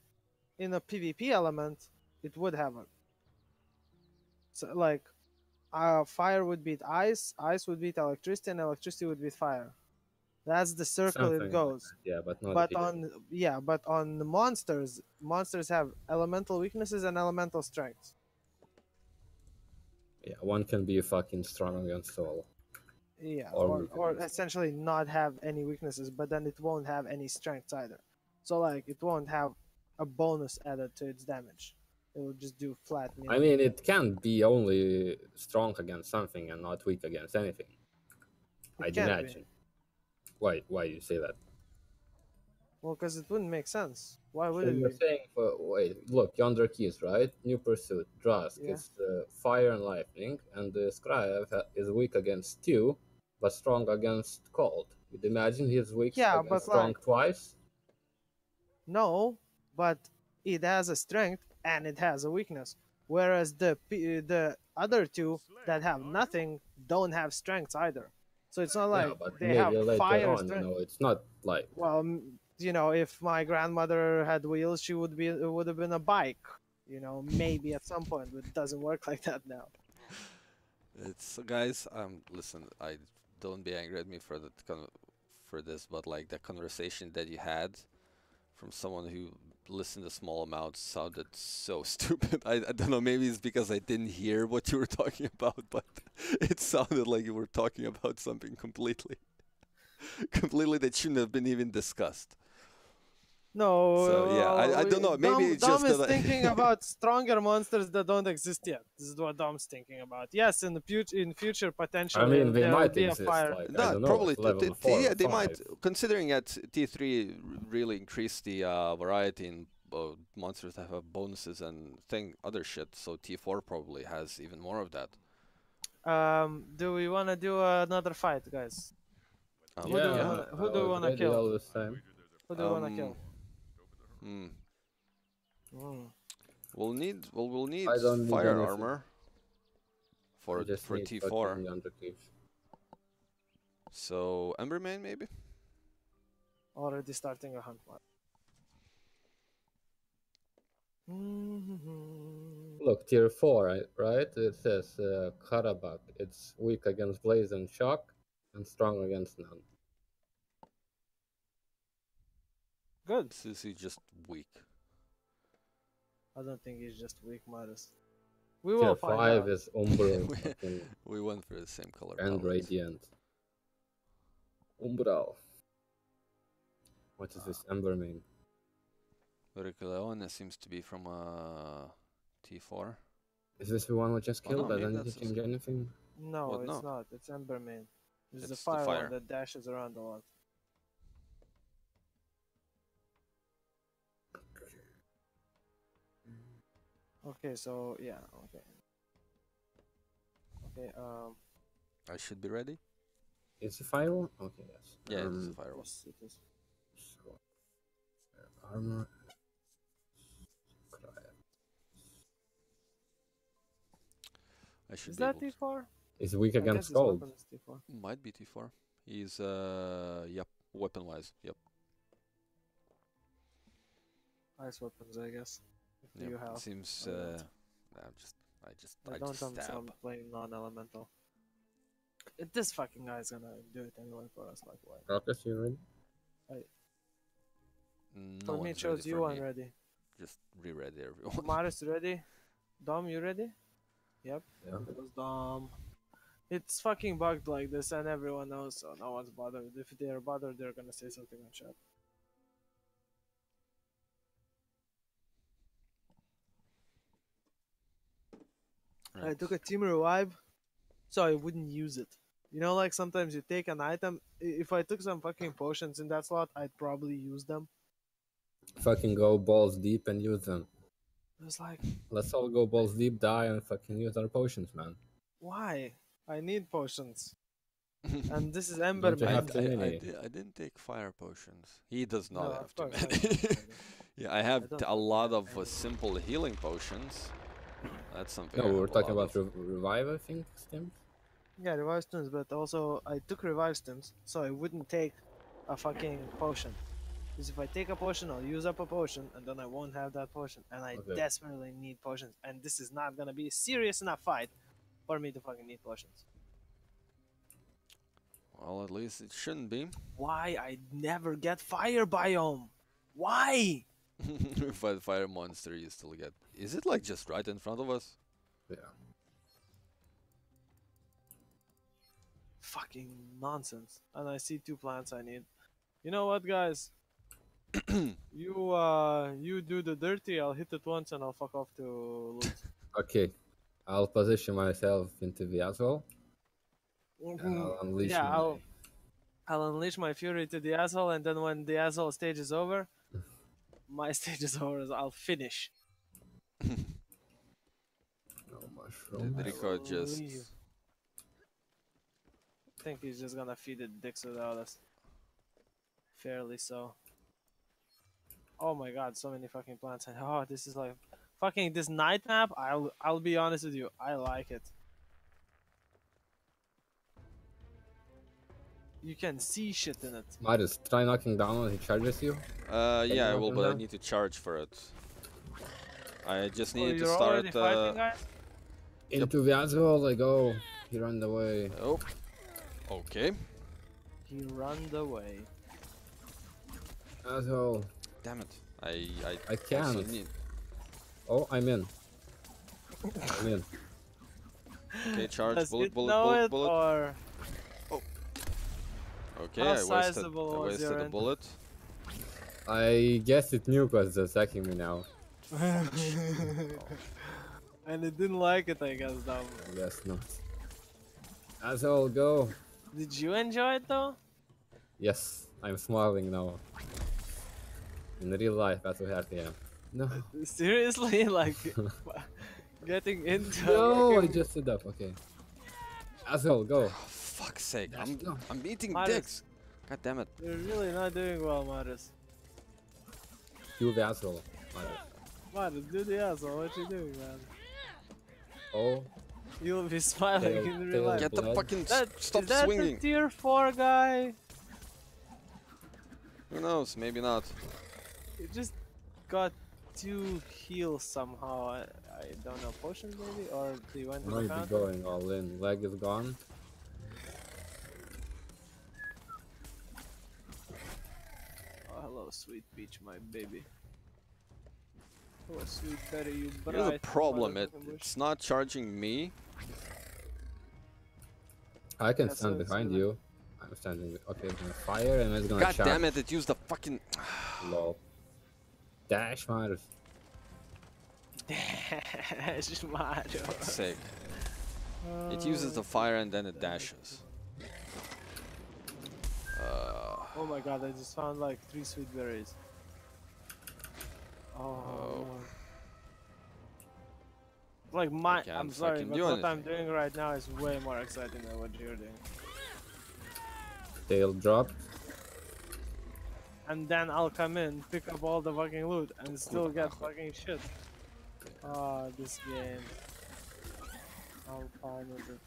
in a PvP element, it would have one. So, like, uh, fire would beat ice, ice would beat electricity, and electricity would beat fire. That's the circle Something it goes. Like yeah, but not but on yeah, but on the monsters, monsters have elemental weaknesses and elemental strengths. Yeah, one can be fucking strong against all. Yeah, or, or, or essentially not have any weaknesses, but then it won't have any strengths either. So, like, it won't have a bonus added to its damage. It will just do flat. I mean, it can be only strong against something and not weak against anything. I do not. Be. Why? Why do you say that? Well, because it wouldn't make sense. Why would so it? You're be? Saying for wait, look, yonder keys, right? New pursuit, Drask. Yeah. It's uh, fire and lightning, and the Scribe is weak against stew, but strong against cold. You'd imagine he's weak yeah, against but strong like, twice. No, but it has a strength and it has a weakness, whereas the the other two that have nothing don't have strengths either. So it's not like yeah, but they have fire. On, you know, it's not like well. You know, if my grandmother had wheels, she would be it would have been a bike. You know, maybe at some point, but it doesn't work like that now. It's guys. Um, listen, I don't be angry at me for that for this, but like the conversation that you had from someone who listened to small amounts sounded so stupid. I, I don't know. Maybe it's because I didn't hear what you were talking about, but it sounded like you were talking about something completely, completely that shouldn't have been even discussed. No, so, yeah, I, I don't know. Maybe it's just Dom is thinking about stronger monsters that don't exist yet. This is what Dom's thinking about. Yes, in the future, in future potentially, I mean, they there might be exist, a fire. Like, no, probably. Th th yeah, they might. Considering that T three really increased the uh, variety in uh, monsters that have bonuses and thing, other shit. So T four probably has even more of that. Um, do we want to do another fight, guys? Um, yeah. Yeah. Who do we want to kill? All this time. Who do we um, want to kill? Hmm. Mm. We'll need. Well, we'll need fire need armor for for T four. So Embermane maybe. Already starting a hunt one. Look, tier four, right? It says uh, Karabak. It's weak against Blaze and Shock, and strong against none. Good. Is he just weak? I don't think he's just week, Maris. We will find out. Tier five is Umbral. we, we went for the same color. And balance. Radiant. Umbral. What is ah. this Embermane? Vericleone seems to be from uh, T four. Is this the one we just killed? Oh, no, I don't change anything. No, what? It's no. not. It's Embermane. It's, it's the fire, the fire. One that dashes around a lot. Okay, so yeah, okay. Okay, um I should be ready. It's a firewall? Okay, yes. Yeah, um, it's a firewall. Yes, it is. So armor I should Is be that T four? It's weak against gold. Might be T four. He's uh yep, weapon wise, yep. Ice weapons, I guess. Yep. You have seems uh I'm just I just I, I don't just stab. I'm playing non-elemental. This fucking guy is gonna do it anyway for us, like why? Rockets, you ready? I no For me chose you one ready. Just re-ready everyone. Maris ready? Dom, you ready? Yep. Yeah. It was Dom. It's fucking bugged like this and everyone knows, so no one's bothered. If they are bothered they're gonna say something on chat. Right. I took a team revive, so I wouldn't use it. You know, like sometimes you take an item. If I took some fucking potions in that slot, I'd probably use them. Fucking go balls deep and use them. It was like... Let's all go balls deep, die, and fucking use our potions, man. Why? I need potions. And this is Ember. I, I, I, did, I didn't take fire potions. He does not no, have too many. Yeah, I have I a lot of uh, simple healing potions. That's something. No, we were talking about re revive, I think, stims. Yeah, revive stims, but also I took revive stims, so I wouldn't take a fucking potion. Because if I take a potion, I'll use up a potion, and then I won't have that potion. And I okay. desperately need potions, and this is not gonna be a serious enough fight for me to fucking need potions. Well, at least it shouldn't be. Why? I never get fire biome. Why? If I fire monster, you still get. Is it like just right in front of us? Yeah. Fucking nonsense. And I see two plants I need. You know what, guys? you uh, you do the dirty. I'll hit it once and I'll fuck off to loot. Okay, I'll position myself into the asshole. Mm-hmm. And I'll unleash. Yeah, I'll I'll unleash my fury to the asshole, and then when the asshole stage is over, my stage is over, I'll finish. No mushroom. Did Rico just... I think he's just gonna feed it dicks without us. Fairly so. Oh my god, so many fucking plants. And oh, this is like... Fucking this night map, I'll, I'll be honest with you, I like it. You can see shit in it. Marius, try knocking down when he charges you. Uh, can yeah, you I will, but down? I need to charge for it. I just need oh, to start... Uh... Fighting, Into yep. the asshole I go. He ran away. Oh. Okay. He ran away. Asshole. Damn it. I, I, I can't. Need... Oh, I'm in. I'm in. Okay, charge, Does bullet, bullet, bullet, bullet. Or... Okay, I wasted, I wasted a bullet. I guess it knew because it's attacking me now. oh. And it didn't like it, I guess, though. I guess not. Asshole, go. Did you enjoy it, though? Yes, I'm smiling now. In real life, that's what happy I am. No. Seriously? Like, getting into... No, I just stood up, okay. Asshole, go. Fuck's sake, I'm, I'm eating Marius. dicks! God damn it. You're really not doing well, Marius. Do the asshole, Marius. Marius, do the asshole, what you doing, man? Oh. You'll be smiling they'll, in real life. Get the blood. fucking... That, stop is swinging! Is that the tier four guy? Who knows, maybe not. It just got two heals somehow. I, I don't know, potions maybe? Or do you want to the counter? Going all in, leg is gone. Hello, sweet peach, my baby. Oh, sweet berry, you bright. Here's the problem, it, it's not charging me. I can That's stand behind you. I'm standing... Okay, it's gonna fire and it's gonna God charge. God damn it, it used the fucking... Lol. Dash Mario. Dash Mario. For fuck's sake. Uh, it uses the fire and then it dashes. Uh... Oh my god, I just found like three sweet berries. Oh. oh. Like my, I'm sorry, but what anything. I'm doing right now is way more exciting than what you're doing. Tail drop. And then I'll come in, pick up all the fucking loot, and still get fucking shit. Ah, oh, this game. How fun is it?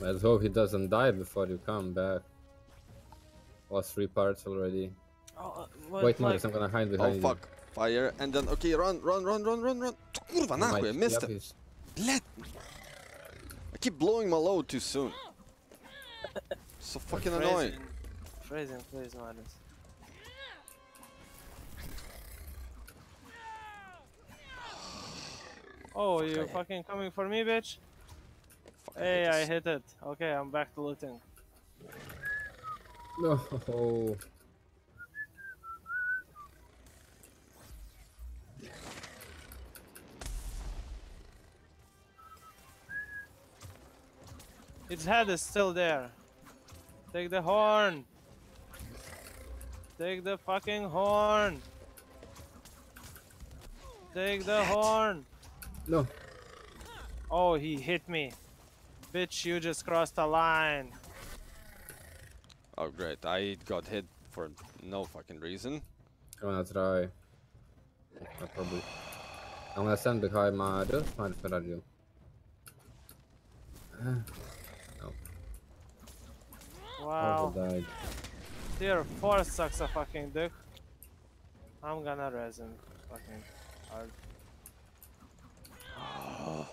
Let's hope he doesn't die before you come back. Lost three parts already. Oh, uh, Wait, Marius, like... I'm gonna hide behind you. Oh, fuck. You. Fire, and then, okay, run, run, run, run, run, run. Kurva, nachuj, I missed it. Bled. I keep blowing my load too soon. So fucking Praise annoying. Him. Praise him, please, Marius. Oh, fuck, you're fucking coming for me, bitch? Hey, I hit it. Okay, I'm back to looting. No. Its head is still there. Take the horn. Take the fucking horn. Take the horn. No. Oh, he hit me. Bitch, you just crossed the line. Oh great, I got hit for no fucking reason. I'm gonna try. I probably... I'm gonna stand behind my... Where are you? No. Wow. Died. Tier four sucks a fucking dick. I'm gonna res him. Fucking hard. Oh.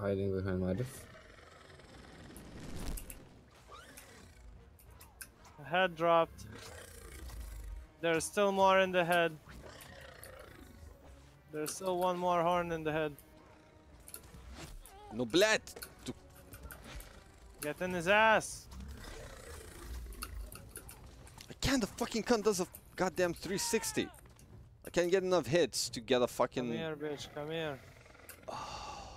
Hiding behind my diff. Head dropped. There's still more in the head. There's still one more horn in the head. No blood. Get in his ass. I can't. The fucking cunt does a goddamn three sixty. I can't get enough hits to get a fucking. Come here, bitch. Come here.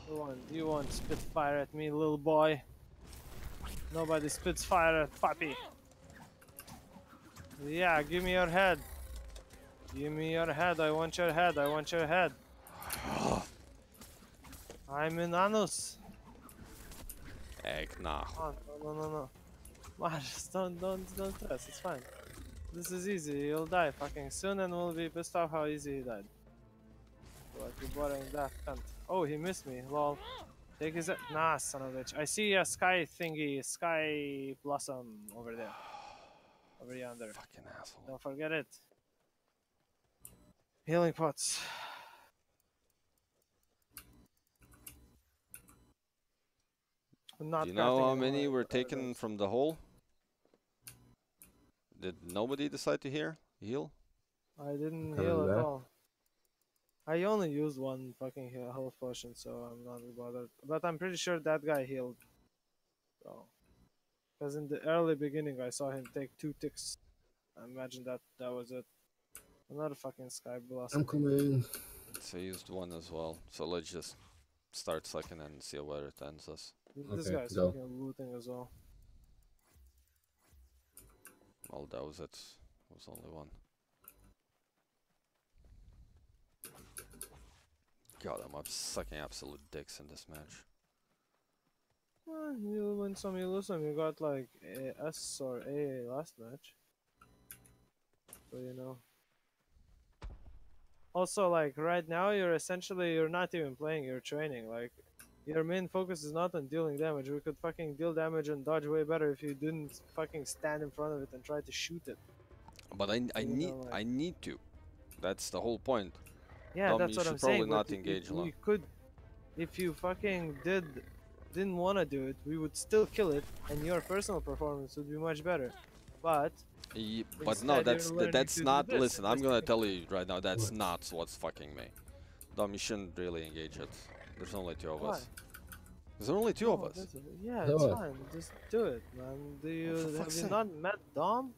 You won't, you won't spitfire at me, little boy. Nobody spits fire at Papi. Yeah, give me your head. Give me your head. I want your head. I want your head. I'm in anus. Heck nah. No, no, no, no. Mars, don't, don't, don't stress. It's fine. This is easy. You'll die fucking soon and we'll be pissed off how easy he died. What you boring that cunt. Oh, he missed me. Lol. Take his... Nah, son of a bitch. I see a sky thingy. Sky blossom over there. Over yonder. Fucking asshole. Don't forget it. Healing pots. Not Do you know how many were taken from the hole? Did nobody decide to heal? Heal? I didn't heal at all. I only used one fucking health potion, so I'm not bothered. But I'm pretty sure that guy healed. So. Because in the early beginning I saw him take two ticks. I imagine that that was it. Another fucking sky blossom. I'm coming. So I used one as well. So let's just start sucking and see where it ends us. This okay, guy's go. fucking looting as well. Well, that was it. It was only one. God, I'm up sucking absolute dicks in this match. Well, you win some, you lose some. You got like a S or A last match. So, you know. Also, like, right now, you're essentially, you're not even playing, you're training. Like, your main focus is not on dealing damage. We could fucking deal damage and dodge way better if you didn't fucking stand in front of it and try to shoot it. But I, I need, know, like, I need to. That's the whole point. Yeah, Dom, that's what I'm saying. You should probably not engage long. We could, if you fucking did, didn't want to do it, we would still kill it, and your personal performance would be much better. But. Yeah, but no, that's th that's not. Listen, I'm gonna tell you right now, that's not what's fucking me. Dom, you shouldn't really engage it. There's only two of Why? us. There's only two oh, of us. Yeah, it's no. fine. Just do it, man. Do you oh, have you sake. not met Dom?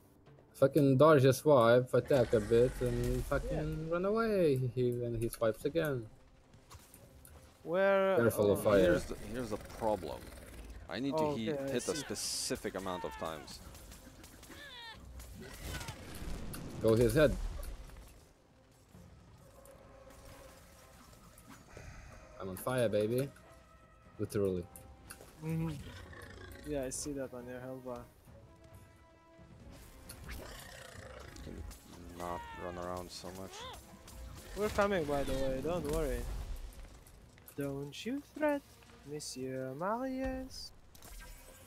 Fucking dodge a swipe, attack a bit, and fucking yeah. run away. He when he swipes again. Where? Careful oh, of fire. Here's the, here's the problem. I need oh, to he okay, hit I a see. specific amount of times. Go his head. I'm on fire, baby. Literally. Mm-hmm. Yeah, I see that on your health bar. Can you not run around so much? We're coming, by the way, don't worry. Don't you fret, Monsieur Marius.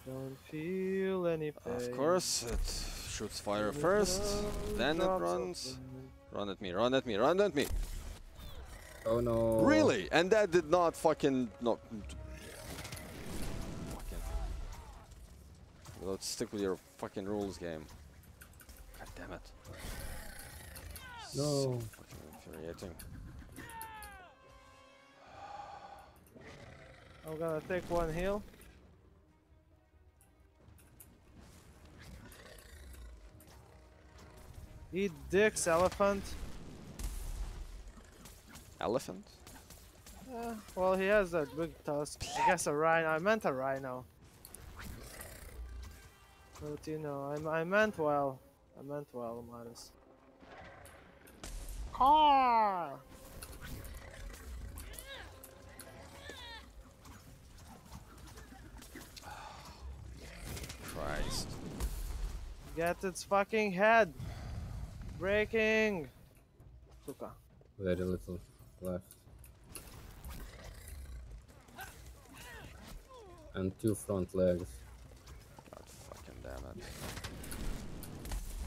Don't feel any pain. Of course, it shoots fire first, then it runs. Run at me, run at me, run at me! Oh no. Really? And that did not fucking... No. Fucking. Let's stick with your fucking rules game. God damn it. No. So fucking infuriating. I'm gonna take one heal. Eat dicks, elephant. Elephant? Uh, well, he has that big tusk. I guess a rhino. I meant a rhino. But you know, I, I meant well. I meant well, Maris. Car! Christ. Get its fucking head! Breaking! Tuka. Very little left. And two front legs. God fucking damn it.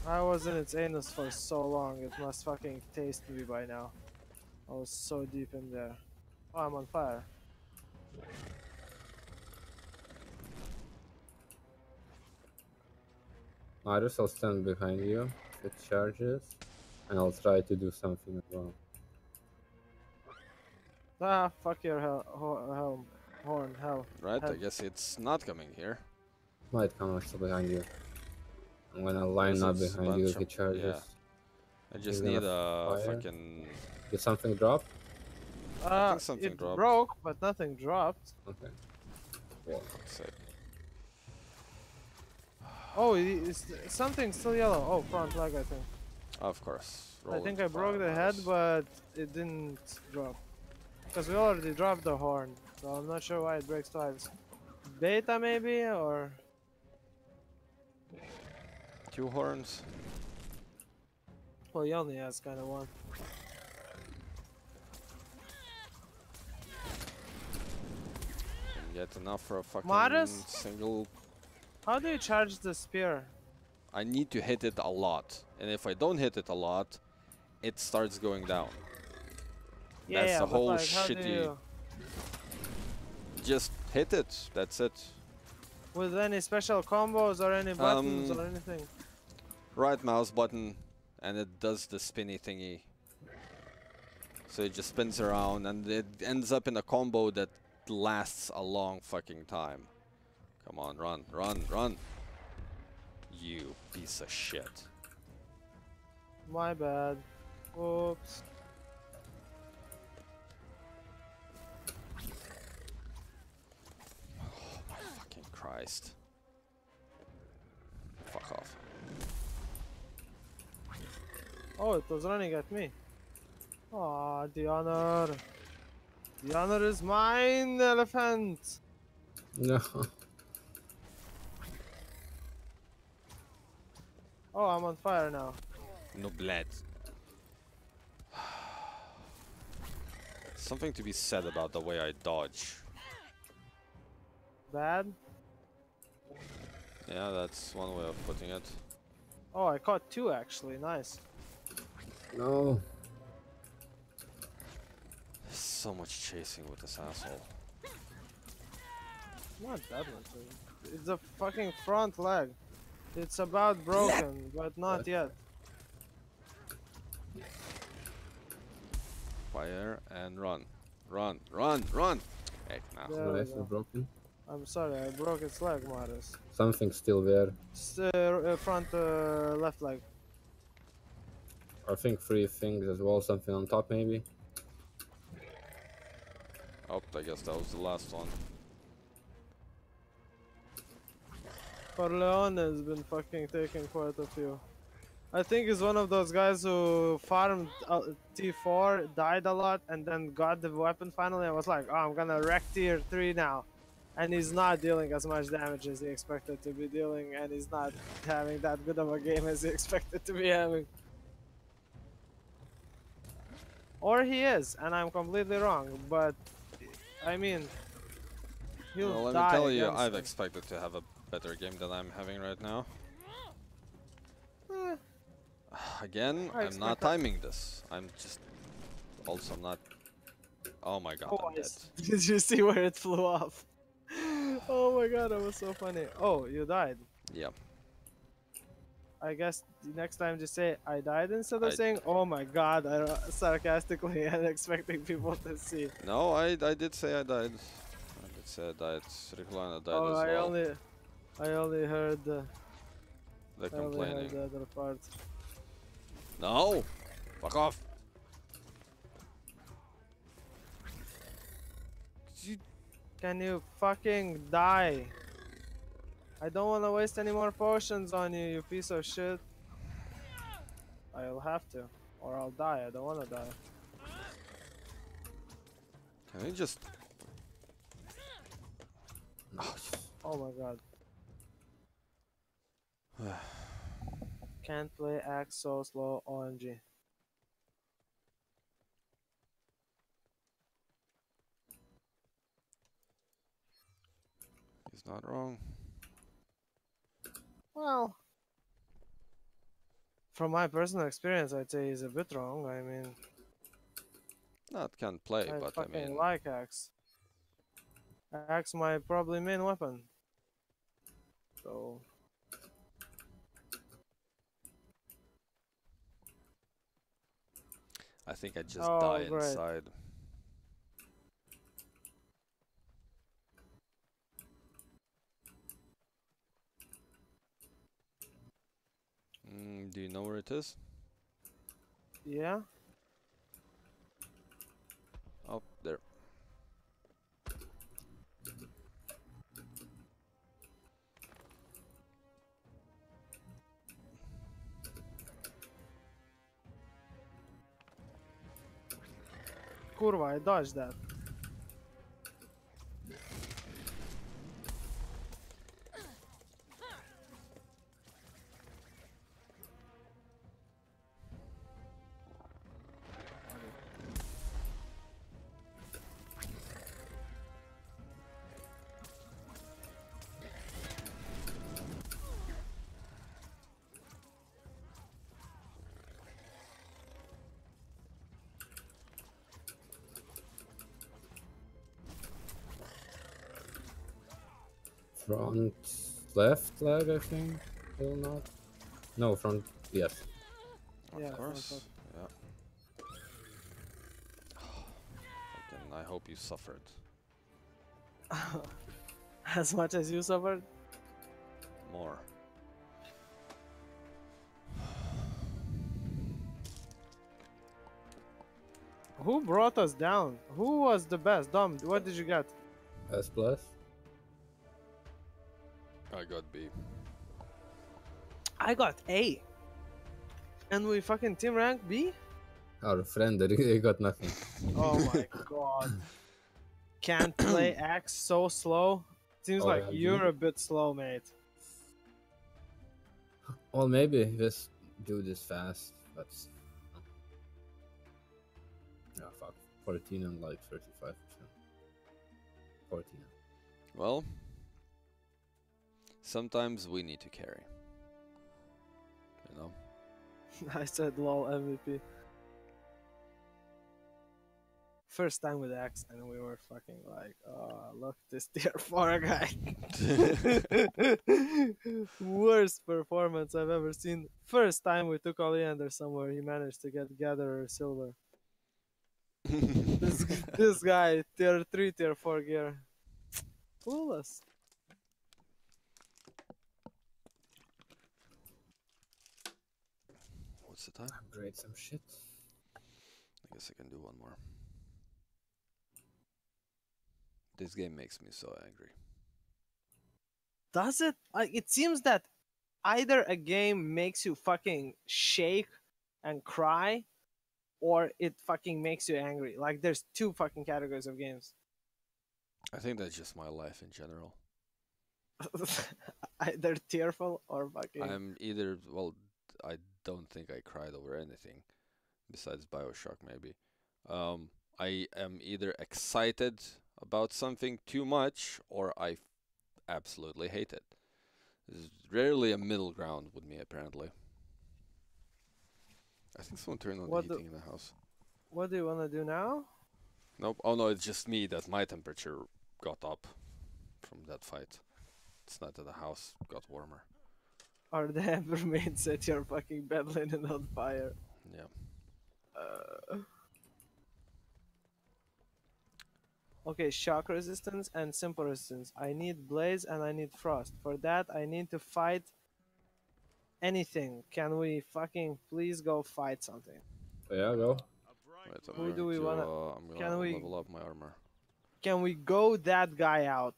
I was in its anus for so long, it must fucking taste me by now. I was so deep in there. Oh, I'm on fire. Marius, I'll stand behind you. It charges. And I'll try to do something as well. Ah, fuck your hell, hell, horn, hell. Right, head. I guess it's not coming here. Might come also behind you. I'm gonna line up behind you if he charges. Yeah. I just He's need a fucking... Did something drop? Uh, I think something it dropped. broke, but nothing dropped. Okay. Well, for fuck's sake. Oh, it's something still yellow. Oh, front leg, I think. Of course. Roll I think I broke the head, but it didn't drop. Because we already dropped the horn, so I'm not sure why it breaks twice. Beta maybe, or... Two horns? Well, he only has kind of one. Yet enough for a fucking Maris? Single... How do you charge the spear? I need to hit it a lot. And if I don't hit it a lot, it starts going down. Yeah, that's yeah, the whole like, shitty... Just hit it, that's it. With any special combos or any buttons um, or anything? Right mouse button, and it does the spinny thingy. So it just spins around, and it ends up in a combo that lasts a long fucking time. Come on, run, run, run. You piece of shit. My bad. Oops. Oh my fucking Christ. Fuck off. Oh, it was running at me. Aw, the honor. The honor is mine, elephant. No. Oh, I'm on fire now. No blood. Something to be said about the way I dodge. Bad? Yeah, that's one way of putting it. Oh, I caught two actually, nice. No. So much chasing with this asshole. Not that much. It's a fucking front leg. It's about broken, but not yet. Fire and run, run, run, run! Hey, no. I'm sorry, I broke its leg, Maris. Something's still there. It's, uh, front uh, left leg. I think three things as well. Something on top, maybe. Oh, I guess that was the last one. Corleone has been fucking taking quite a few. I think he's one of those guys who farmed uh, T four, died a lot, and then got the weapon finally and was like, oh, I'm gonna wreck tier three now. And he's not dealing as much damage as he expected to be dealing, and he's not having that good of a game as he expected to be having. Or he is, and I'm completely wrong, but I mean, he'll well, let die me tell you, I've him. expected to have a better game than I'm having right now. Eh. Again, I I'm not timing this. I'm just also not. Oh my god! Oh, I'm dead. Did you see where it flew off? Oh my god, that was so funny. Oh, you died. Yeah. I guess next time just say I died instead of I saying oh my god, I, sarcastically and expecting people to see. No, I I did say I died. I did say I died. Riklana died oh, as I well. Only I only heard uh, the complaining. I heard the other part. No! Fuck off! Can you fucking die? I don't want to waste any more potions on you, you piece of shit. I'll have to. Or I'll die, I don't want to die. Can I just... Oh my god. Can't play axe so slow, O M G. He's not wrong. Well, from my personal experience, I'd say he's a bit wrong. I mean, not can't play, I but I mean, like axe. Axe my probably main weapon. So. I think I just oh, die great. inside. Mm, do you know where it is? Yeah. Oh, there. Kurwa, I dodged that. Front left leg, I think. Will not. No, front. Yes. Of yeah, course. Front, front. Yeah. Then I hope you suffered. As much as you suffered. More. Who brought us down? Who was the best? Dom, what did you get? S plus. I got B. I got A. And we fucking team rank B? Our friend, they got nothing. Oh my god. Can't play Axe so slow. Seems or like I you're do. a bit slow, mate. Well, maybe just do this fast. That's. Oh fuck. fourteen and like thirty-five percent. fourteen. Well. Sometimes we need to carry, you know? I said lol M V P. First time with Axe and we were fucking like, oh, look this tier four guy. Worst performance I've ever seen. First time we took Oleander somewhere, he managed to get Gatherer Silver. this, this guy, tier three, tier four gear. Fool us. The time. Upgrade some shit. I guess I can do one more. This game makes me so angry. Does it? Uh, it seems that either a game makes you fucking shake and cry, or it fucking makes you angry. Like there's two fucking categories of games. I think that's just my life in general. Either tearful or fucking. I'm either well. I don't think I cried over anything besides BioShock maybe. Um, I am either excited about something too much or I f absolutely hate it. There's rarely a middle ground with me apparently. I think someone turned on what the heating in the house. What do you want to do now? Nope. Oh no, it's just me that my temperature got up from that fight. It's not that the house got warmer. Or the Embermane set your fucking bed linen on fire. Yeah. Uh, okay, shock resistance and simple resistance. I need blaze and I need frost. For that, I need to fight anything. Can we fucking please go fight something? Yeah, go. Right, Who do we to, wanna? Uh, I'm gonna can we level up my armor? Can we go that guy out?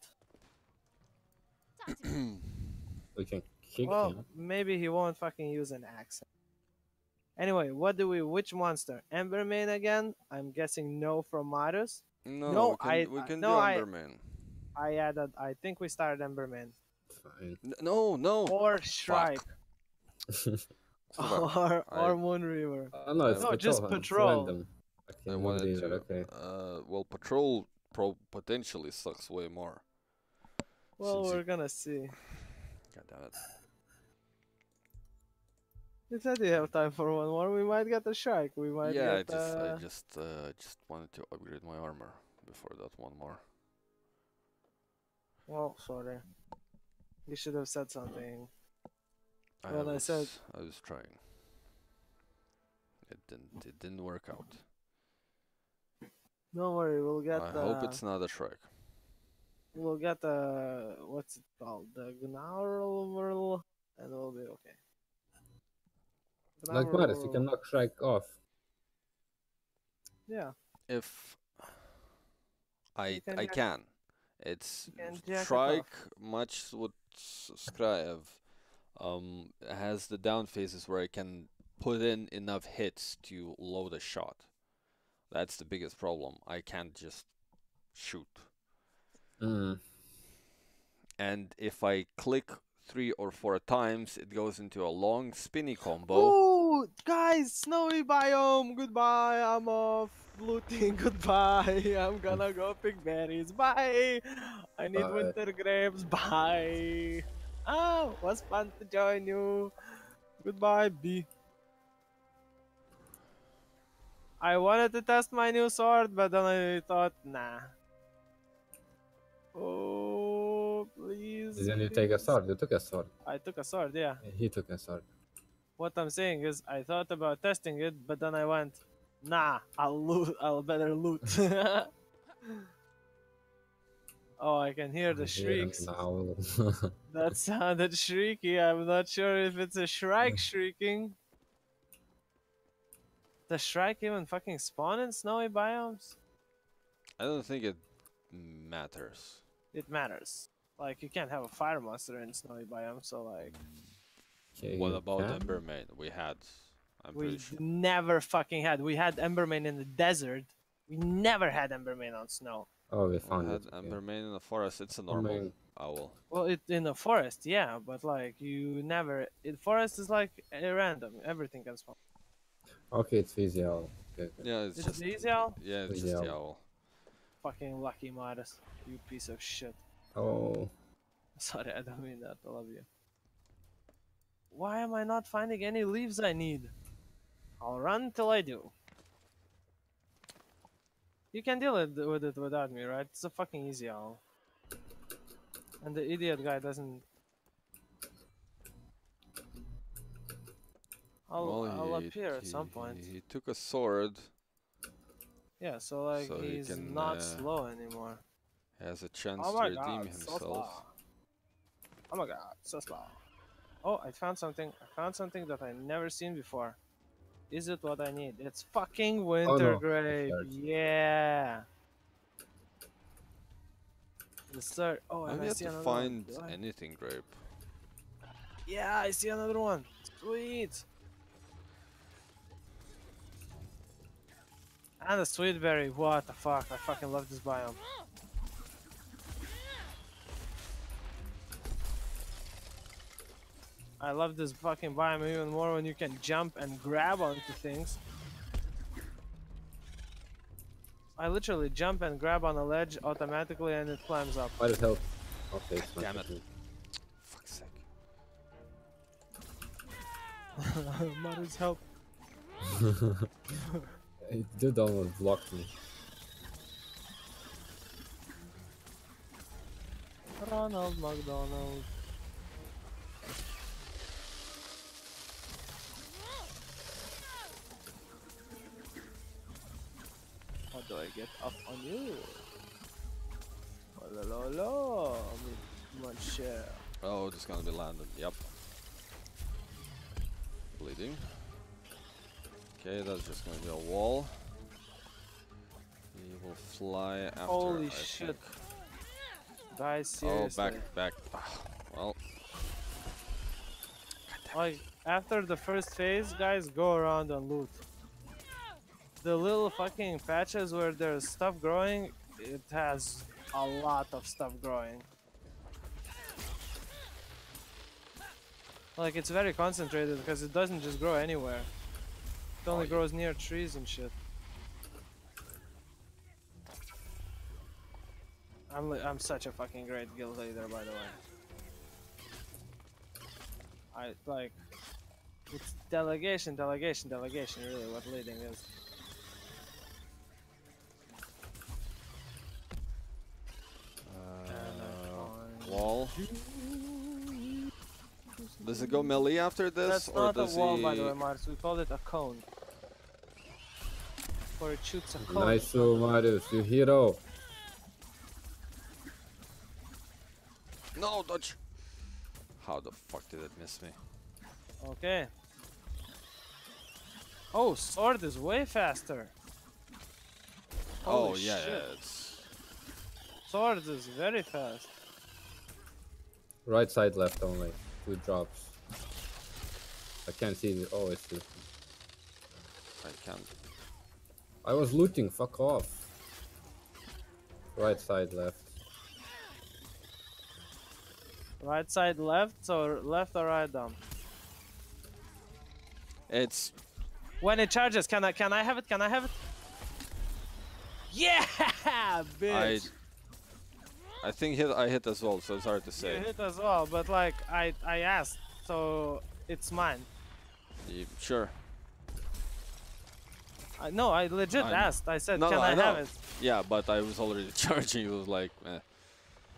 We can. Well, him. Maybe he won't fucking use an axe. Anyway, what do we? Which monster? Embermane again? I'm guessing no from Marius. No, no, we can, I, we can I, do no, Embermane. I, I added. I think we started Embermane. Fine. No, no. Or Shrike. or I, or Moonreaver. Uh, no, it's no patrol, just patrol. I wanted to. Okay. Uh, well, patrol pro potentially sucks way more. Well, Since we're gonna see. God damn it. You said you have time for one more. We might get a shark. We might. Yeah, get I just, uh... I just, uh, just wanted to upgrade my armor before that one more. Well, sorry. You should have said something. I when was, I said I was trying. It didn't. It didn't work out. Don't worry. We'll get. I uh... hope it's not a shark. We'll get the uh, what's it called, the Gnarl, and we'll be okay. Gnarl. Like Marius, you can knock Shrike off. Yeah. If I can I jack. can, it's can Shrike it much with Skraev, um has the down phases where I can put in enough hits to load a shot. That's the biggest problem. I can't just shoot. Mm. And if I click three or four times, it goes into a long spinny combo. Oh, guys, snowy biome, goodbye, I'm off looting, goodbye, I'm gonna go pick berries, bye, I need bye. winter grapes, bye, ah, was fun to join you, goodbye, B. I wanted to test my new sword, but then I thought, nah. Oh, please. Didn't you take a sword? You took a sword. I took a sword, yeah. He took a sword. What I'm saying is, I thought about testing it, but then I went, nah, I'll loot, I'll better loot. Oh, I can hear the shrieks. That sounded shrieky. I'm not sure if it's a shrike shrieking. Does Shrike even fucking spawn in snowy biomes? I don't think it matters. It matters. Like, you can't have a fire monster in snowy biome, so like... Okay, what about yeah. Embermane? We had... I'm we sure. never fucking had. We had Embermane in the desert. We never had Embermane on snow. Oh, we found we had it. Embermane yeah. in the forest. It's a normal Embermane. owl. Well, it, in the forest, yeah, but like, you never... In forest is like random. Everything can spawn. Okay, it's easy owl. Okay, okay. Yeah, it's, it's just easy owl. Yeah, it's just the owl. Fucking lucky Midas, you piece of shit. Oh. Sorry, I don't mean that. I love you. Why am I not finding any leaves I need? I'll run till I do. You can deal it, with it without me, right? It's a fucking easy owl. And the idiot guy doesn't. I'll, well, I'll he, appear at he, some point. He took a sword. Yeah, so like so he's he can, not uh, slow anymore. He has a chance oh to redeem god, himself. So oh my god, so slow. Oh, I found something. I found something that I never seen before. Is it what I need? It's fucking winter oh, no. grape. Yeah. The start. Oh, I have to find one. anything grape. Yeah, I see another one. Sweet. And a sweet berry, what the fuck, I fucking love this biome. I love this fucking biome even more when you can jump and grab onto things. I literally jump and grab on a ledge automatically and it climbs up. Might have helped. Okay, damn it. Fuck's sake. Mother's help. It did almost block me. Ronald McDonald. How do I get up on you? Oh, la, la, la. Much, uh... oh, just gonna be landed. Yep. Bleeding. Okay, that's just gonna be a wall. He will fly after. Holy I shit! Think. Die seriously. Oh, back, back. Ah, well. Like after the first phase, guys, go around and loot. The little fucking patches where there's stuff growing, it has a lot of stuff growing. Like it's very concentrated because it doesn't just grow anywhere. It only oh, yeah. grows near trees and shit. I'm I'm such a fucking great guild leader, by the way. I like it's delegation, delegation, delegation. Really, what leading is. Uh, wall. Does it go melee after this? That's or not does a wall he... by the way, Marius, we call it a cone. Or it shoots a cone. Nice, Marius, you hero. No, dodge! How the fuck did it miss me? Okay. Oh, sword is way faster. Holy oh, yeah, shit. yeah, it's... Sword is very fast. Right side, left only. Two drops. I can't see the. Oh, it's. I can't. I was looting, fuck off. Right side, left. Right side, left, or left or right, down? It's... When it charges, can I, can I have it? Can I have it? Yeah, bitch! I, I think hit, I hit as well, so it's hard to say. You hit as well, but like, I, I asked, so it's mine. Yeah, sure. I, no, I legit I asked. I said, no, can no, I, I have it? Yeah, but I was already charging. It was like, eh.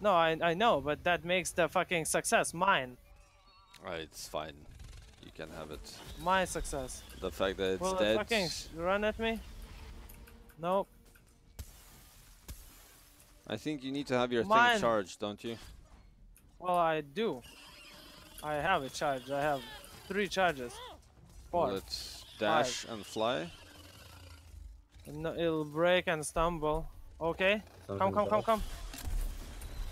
No, I, I know, but that makes the fucking success mine. Right, it's fine. You can have it. My success. The fact that it's Will dead. It fucking run at me? Nope. I think you need to have your Mine. thing charged, don't you? Well, I do. I have it charged. I have three charges. Four. Let's dash Five. and fly. No, it'll break and stumble. Okay. Something come, come, come, come.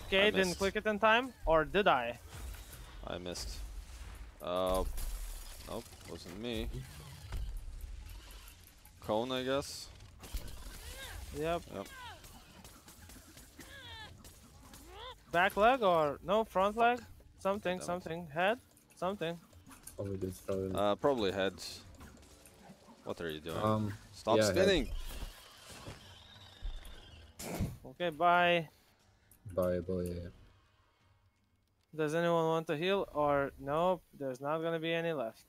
Okay, didn't click it in time. Or did I? I missed. Uh, nope, wasn't me. Cone, I guess. Yep. Yep. Back leg or no front leg? Fuck. Something, Damn something. It. Head? Something. Probably did probably. Uh probably head. What are you doing? Um stop yeah, spinning. Head. Okay, bye. Bye boy. Does anyone want to heal or nope, there's not gonna be any left.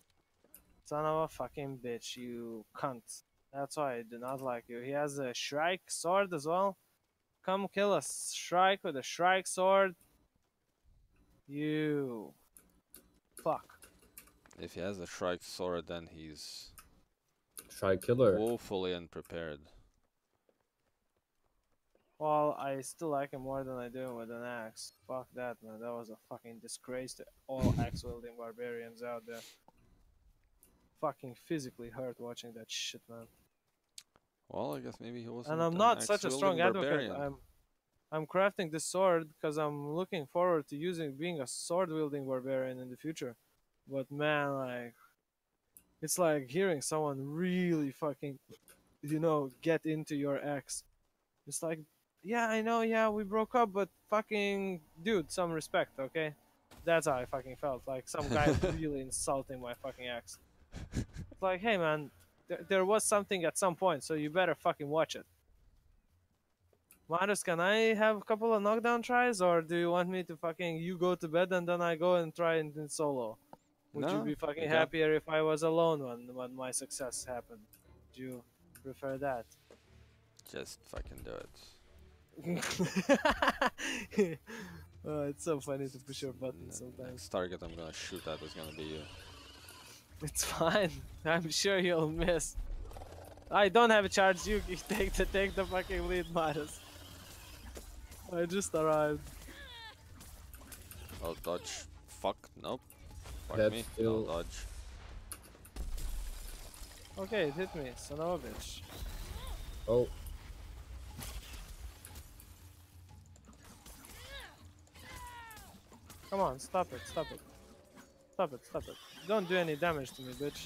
Son of a fucking bitch, you cunt. That's why I do not like you. He has a Shrike sword as well. Come kill a Shrike with a Shrike sword. You. Fuck. If he has a Shrike sword, then he's... Shrike killer. Woefully unprepared. Well, I still like him more than I do with an axe. Fuck that, man. That was a fucking disgrace to all axe-wielding barbarians out there. Fucking physically hurt watching that shit, man. Well, I guess maybe he wasn't. And I'm not such a strong advocate. I'm, I'm crafting this sword because I'm looking forward to using being a sword-wielding barbarian in the future. But man, like, it's like hearing someone really fucking, you know, get into your ex. It's like, yeah, I know, yeah, we broke up, but fucking, dude, some respect, okay? That's how I fucking felt. Like some guy really insulting my fucking ex. It's like, hey, man. There was something at some point, so you better fucking watch it. Marius, can I have a couple of knockdown tries, or do you want me to fucking you go to bed and then I go and try it in solo? Would no, you be fucking okay. happier if I was alone when, when my success happened? Do you prefer that? Just fucking do it. Oh, it's so funny to push your buttons sometimes. Next target I'm gonna shoot at is gonna be you. It's fine. I'm sure you'll miss. I don't have a charge. You take the take the fucking lead, Marius. I just arrived. I'll dodge. Fuck. Nope. Fuck That's me. I'll dodge. Okay, it hit me. Son of a bitch. Oh. Come on, stop it. Stop it. Stop it, stop it. Don't do any damage to me, bitch.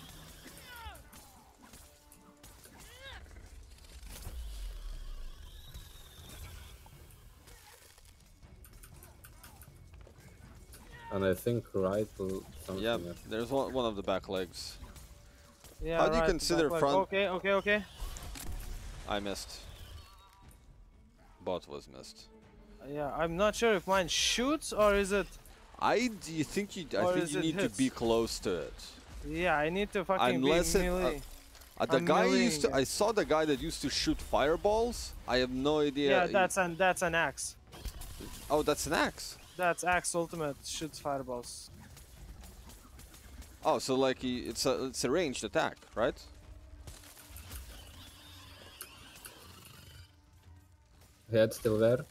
And I think right to something. Yeah, there's one, one of the back legs. Yeah, How do right, you consider front... Okay, okay, okay. I missed. Bot was missed. Yeah, I'm not sure if mine shoots or is it... I do you think you? I think you need hits? to be close to it. Yeah, I need to fucking Unless be melee. It, uh, uh, the I'm guy used to. It. I saw the guy that used to shoot fireballs. I have no idea. Yeah, that's an that's an axe. Oh, that's an axe. That's axe ultimate shoots fireballs. Oh, so like he, it's a it's a ranged attack, right? Head still there.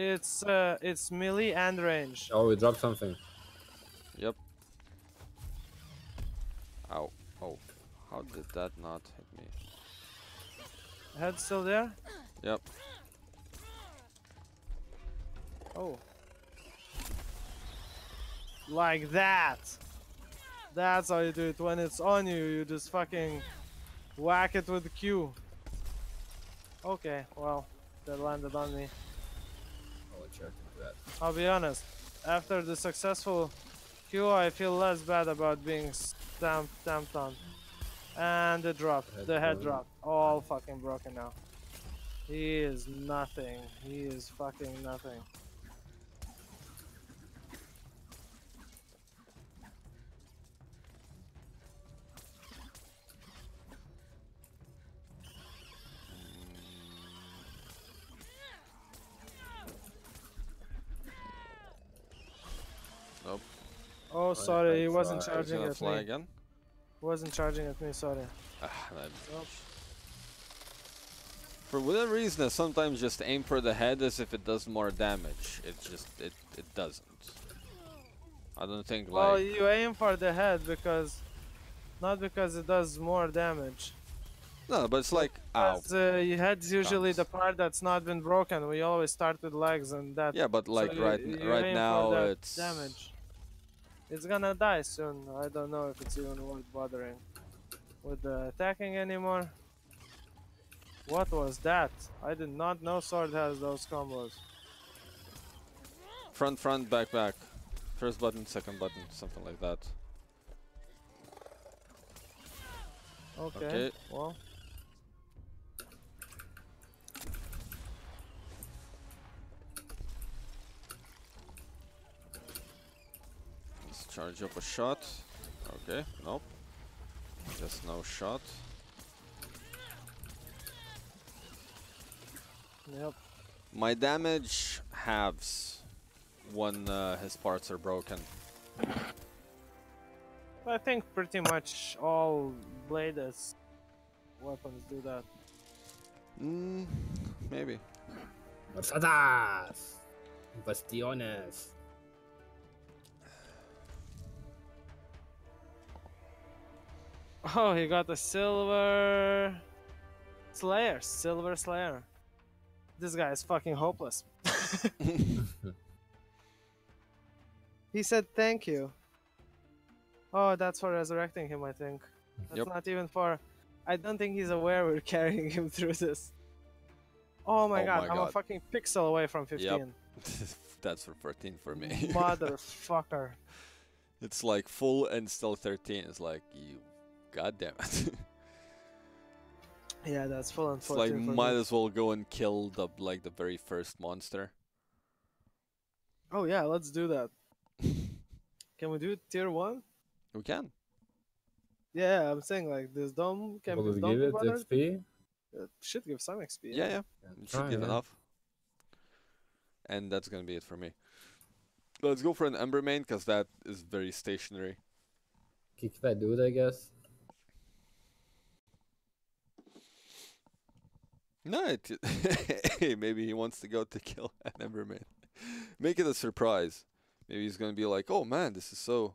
It's uh, it's melee and range. Oh, we dropped something. Yep. Ow. Oh. How did that not hit me? Head still there? Yep. Oh. Like that. That's how you do it. When it's on you, you just fucking whack it with the Q. Okay, well, that landed on me. I'll attract into that. I'll be honest, after the successful Q, I feel less bad about being stamped, stamped on. And the drop, head the head drop, all fucking broken now. He is nothing. He is fucking nothing. Nope. Oh, sorry, he wasn't uh, charging at fly me. Again? Wasn't charging at me, sorry. Ah, nope. For whatever reason, I sometimes just aim for the head as if it does more damage. It just, it, it doesn't. I don't think well, like... Well, you aim for the head because... Not because it does more damage. No, but it's like, because, ow. Uh, your head's usually the part that's not been broken. We always start with legs and that. Yeah, but like so right, you, you right now it's... damage. It's gonna die soon. I don't know if it's even worth bothering with the attacking anymore. What was that? I did not know sword has those combos. Front, front, back, back. First button, second button, something like that. Okay, okay. Well. Charge up a shot. Okay, nope. Just no shot. Yep. My damage halves when uh, his parts are broken. I think pretty much all Blade's weapons do that. Mm, maybe. Basadas! Bastiones! Oh, he got a silver slayer, silver slayer. This guy is fucking hopeless. He said thank you. Oh, that's for resurrecting him, I think. That's yep. Not even for... I don't think he's aware we're carrying him through this. Oh my oh god, my I'm god. a fucking pixel away from fifteen. Yep. That's for fourteen for me. Motherfucker. It's like full and still thirteen. It's like... you. God damn it. Yeah, that's full and fourteen. It's like, might as well go and kill the like the very first monster. Oh yeah, let's do that. Can we do tier one? We can. Yeah, I'm saying like this dome can well, be dome. Give it X P? It should give some X P. Yeah, yeah. yeah. It should give enough. And that's gonna be it for me. Let's go for an Embermane because that is very stationary. Kick that dude, I guess. No, it, hey, maybe he wants to go to kill an Embermane. Make it a surprise. Maybe he's gonna be like, "Oh man, this is so,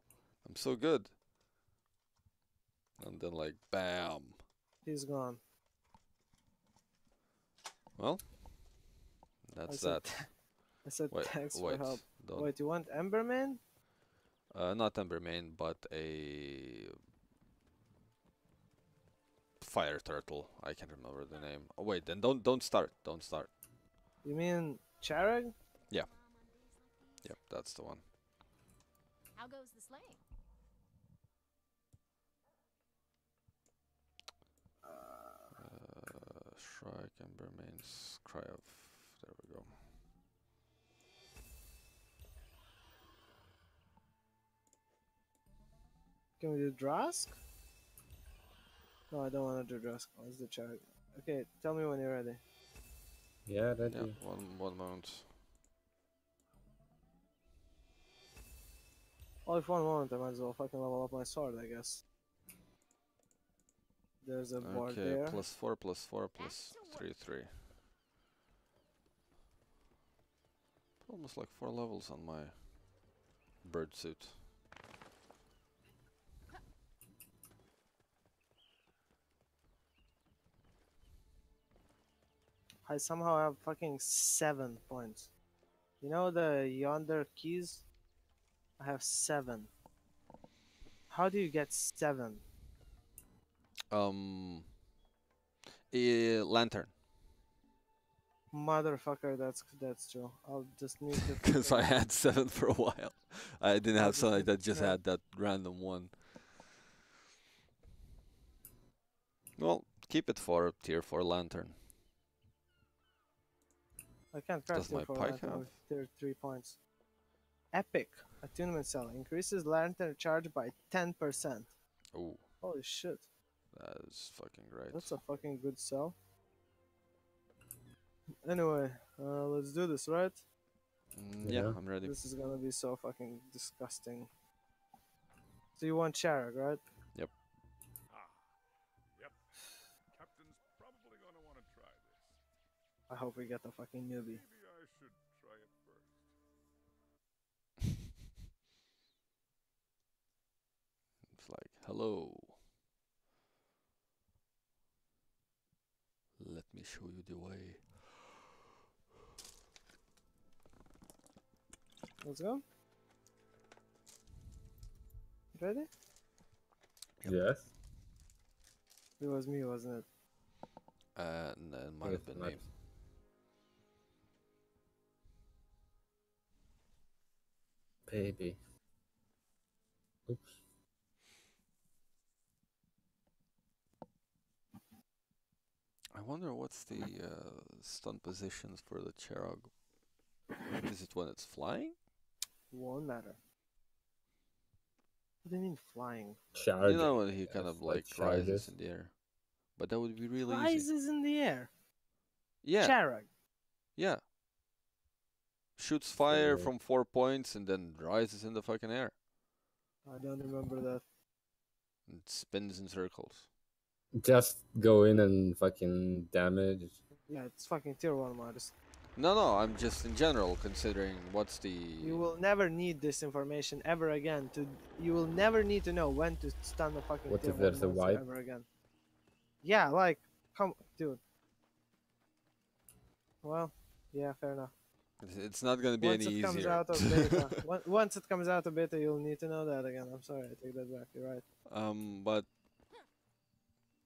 I'm so good," and then like, bam, he's gone. Well, that's I that. Said, I said wait, thanks wait, for help. Don't. Wait, you want Embermane? Uh, not Embermane, but a. Fire turtle. I can't remember the name. Oh wait, then don't don't start. Don't start. You mean Charrogg? Yeah. Yep, that's the one. How goes the slaying? Uh, uh, Shrike, Embermane, Scribe. There we go. Can we do Drask? No, I don't want to do Drask. Where's the Charrogg? Okay, tell me when you're ready. Yeah, ready. Yeah, one, one moment. Well, if one moment, I might as well fucking level up my sword, I guess. There's a board okay, there. Okay, plus four, plus four, plus three, three. Almost like four levels on my bird suit. I somehow have fucking seven points. You know the yonder keys? I have seven. How do you get seven? Um, a lantern. Motherfucker, that's that's true. I'll just need to. Because I had seven for a while. I didn't have something like that, just yeah. had that random one. Well, keep it for tier four lantern. I can't craft tier four lantern have? with tier three points. Epic Attunement Cell increases lantern charge by ten percent. Oh. Holy shit. That is fucking great. That's a fucking good cell. Anyway, uh, let's do this, right? Mm, yeah, yeah, I'm ready. This is gonna be so fucking disgusting. So you want Charrogg, right? Yep. Ah, yep. Captain's probably gonna want to try this. I hope we get the fucking newbie. Maybe I should try it first. It's like, hello. Let me show you the way. Let's go. Ready? Yep. Yes. It was me, wasn't it? Uh, no, it might have been me. Baby. Oops. I wonder what's the uh, stun positions for the Charrogg. Is it when it's flying? Won't matter. What do you mean flying? Charging. You know when he yes, kind of like, like rises in the air. But that would be really rises easy. Rises in the air? Yeah. Charrogg. Yeah. Shoots fire yeah. from four points and then rises in the fucking air. I don't remember that. It spins in circles. Just go in and fucking damage. Yeah, it's fucking tier one modus. No, no, I'm just in general considering what's the... You will never need this information ever again. To You will never need to know when to stun the fucking... What if there's a wipe? Ever again. Yeah, like, come... Dude. Well, yeah, fair enough. It's, it's not going to be once any it comes easier. Out of beta, once it comes out of beta, you'll need to know that again. I'm sorry, I take that back. You're right. Um, but...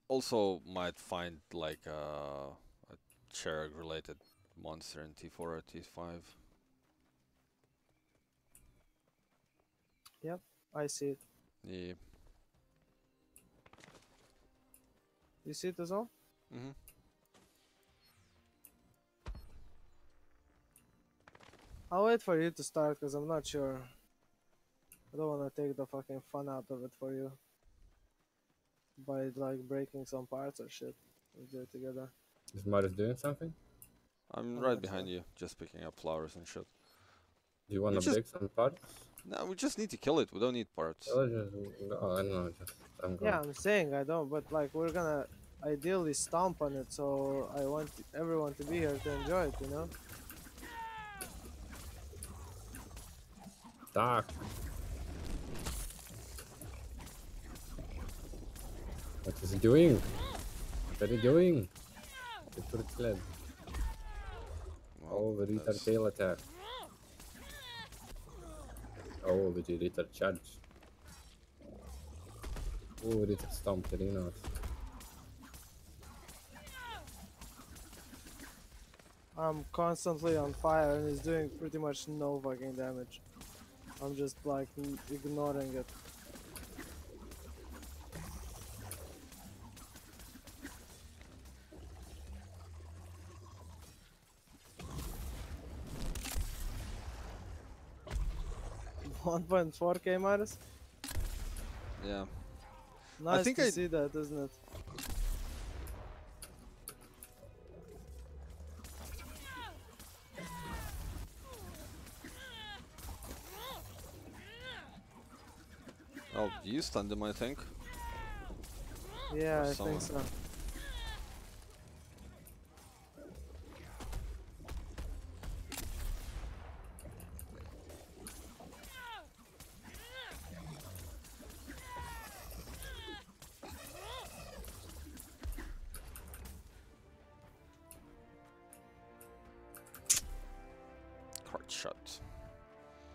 Also might find, like, uh, a Charrogg-related... monster in T four or T five. Yep, I see it. Yeah. You see it as well? Mm-hmm. I'll wait for you to start because I'm not sure. I don't want to take the fucking fun out of it for you. By like breaking some parts or shit. We'll do it together. Is Marius doing something? I'm oh, right behind you, just picking up flowers and shit. Do you want to break some parts? No, we just need to kill it. We don't need parts. Oh, just, no, I know. Just, I'm yeah, I'm saying I don't, but like we're gonna ideally stomp on it, so I want everyone to be here to enjoy it, you know? Dark. What is he doing? What are you doing? Put its lead. Oh, the retard tail attack. Oh, the retard charge. Oh, the retard stomp, very nice. I'm constantly on fire and it's doing pretty much no fucking damage. I'm just like ignoring it. one point four K minus? Yeah. Nice I think to I see that, isn't it? Oh, you stunned him, I think. Yeah, or I someone. think so.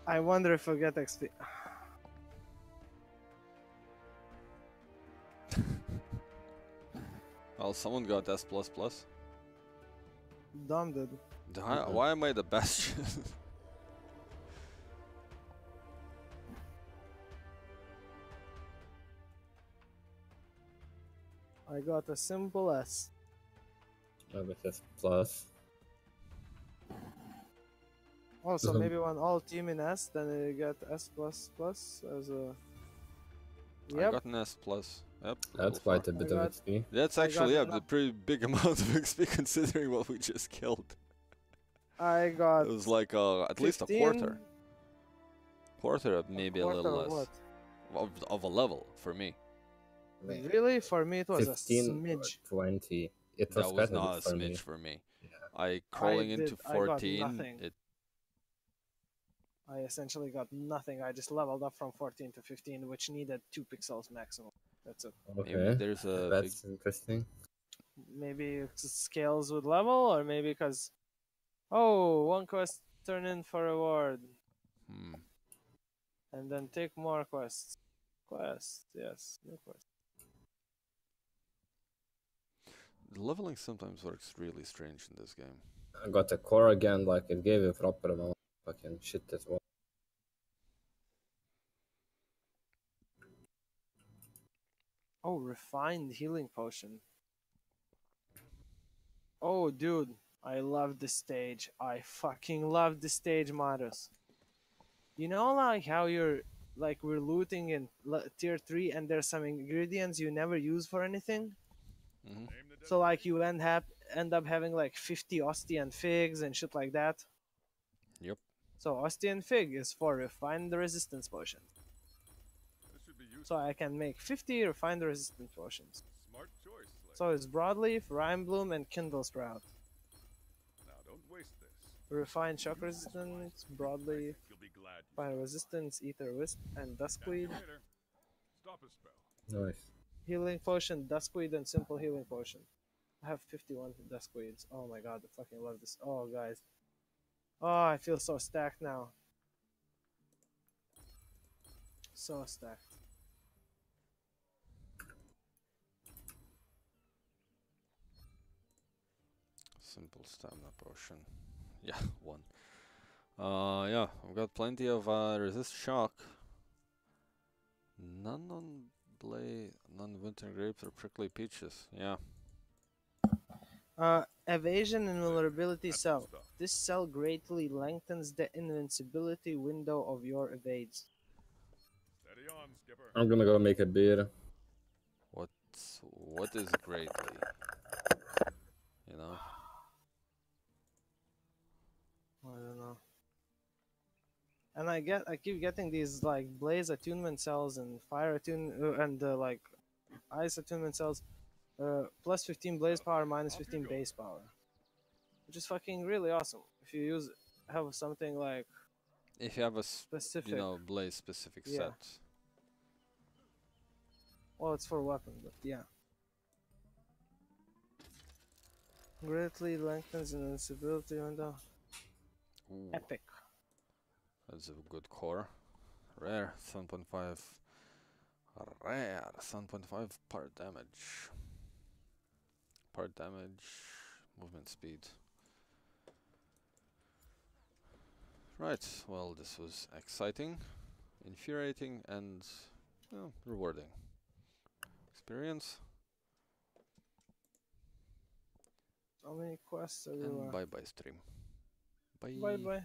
I wonder if we'll get X P. Well, someone got S plus plus. Dom did. Di Why am I the Bastion? I got a simple S. Oh, with this plus. Also, mm-hmm. maybe when all team in S, then you get S plus plus as a. Yep. I got an S plus. Yep. That's quite a bit I of got, X P. That's actually yeah, a pretty big amount of X P considering what we just killed. I got. It was like uh, at fifteen, least a quarter. Quarter, maybe a, quarter a little of less. What? Of, of a level for me. Really? For me, it was fifteen a smidge. twenty. It was that was not a for smidge me. for me. Yeah. I crawling I did, into fourteen. I, it... I essentially got nothing. I just leveled up from fourteen to fifteen, which needed two pixels maximum. That's it. Okay. Maybe there's a That's big... interesting. Maybe it scales with level, or maybe because oh, one quest turn in for reward, hmm. and then take more quests. Quest, yes, new quest. Leveling sometimes works really strange in this game. I got a core again, like it gave a proper amount of fucking shit as well. Oh, refined healing potion. Oh, dude, I love this stage. I fucking love this stage, Maros. You know, like how you're, like we're looting in tier three, and there's some ingredients you never use for anything. Mm-hmm. So like you end up end up having like fifty Ostian Figs and shit like that. Yep. So Ostian Fig is for refine the resistance potion. So I can make fifty refine the resistance potions. Smart choice. Like so it's Broadleaf, Rhyme Bloom, and Kindle Sprout. Now don't waste this. Refine shock you resistance, Broadleaf, fire resistance, Ether Wisp, and Duskweed. Stop a spell. Nice. Healing potion, Duskweed, and simple healing potion. I have fifty-one Duskweeds. Oh my god, I fucking love this. Oh, guys. Oh, I feel so stacked now. So stacked. Simple stamina potion. Yeah, one. Uh, yeah, I've got plenty of uh, resist shock. None on... non-winter grapes or prickly peaches, yeah. Uh, Evasion Invulnerability Cell. This cell greatly lengthens the invincibility window of your evades. Steady on, skipper. I'm gonna go make a beer. What's, what is greatly? You know? I don't know. And I get, I keep getting these like Blaze Attunement Cells and Fire Attunement uh, and uh, like Ice Attunement Cells, uh, plus fifteen Blaze Power, minus fifteen Base Power, which is fucking really awesome. If you use have something like, if you have a specific, you know, Blaze specific yeah. set. Well, it's for weapon, but yeah. Greatly lengthens invincibility window. Ooh. Epic. That's a good core. Rare, seven point five. Rare, seven point five part damage. Part damage, movement speed. Right, well, this was exciting, infuriating, and you know, rewarding. Experience. How many quests are there? And bye bye, stream. Bye bye.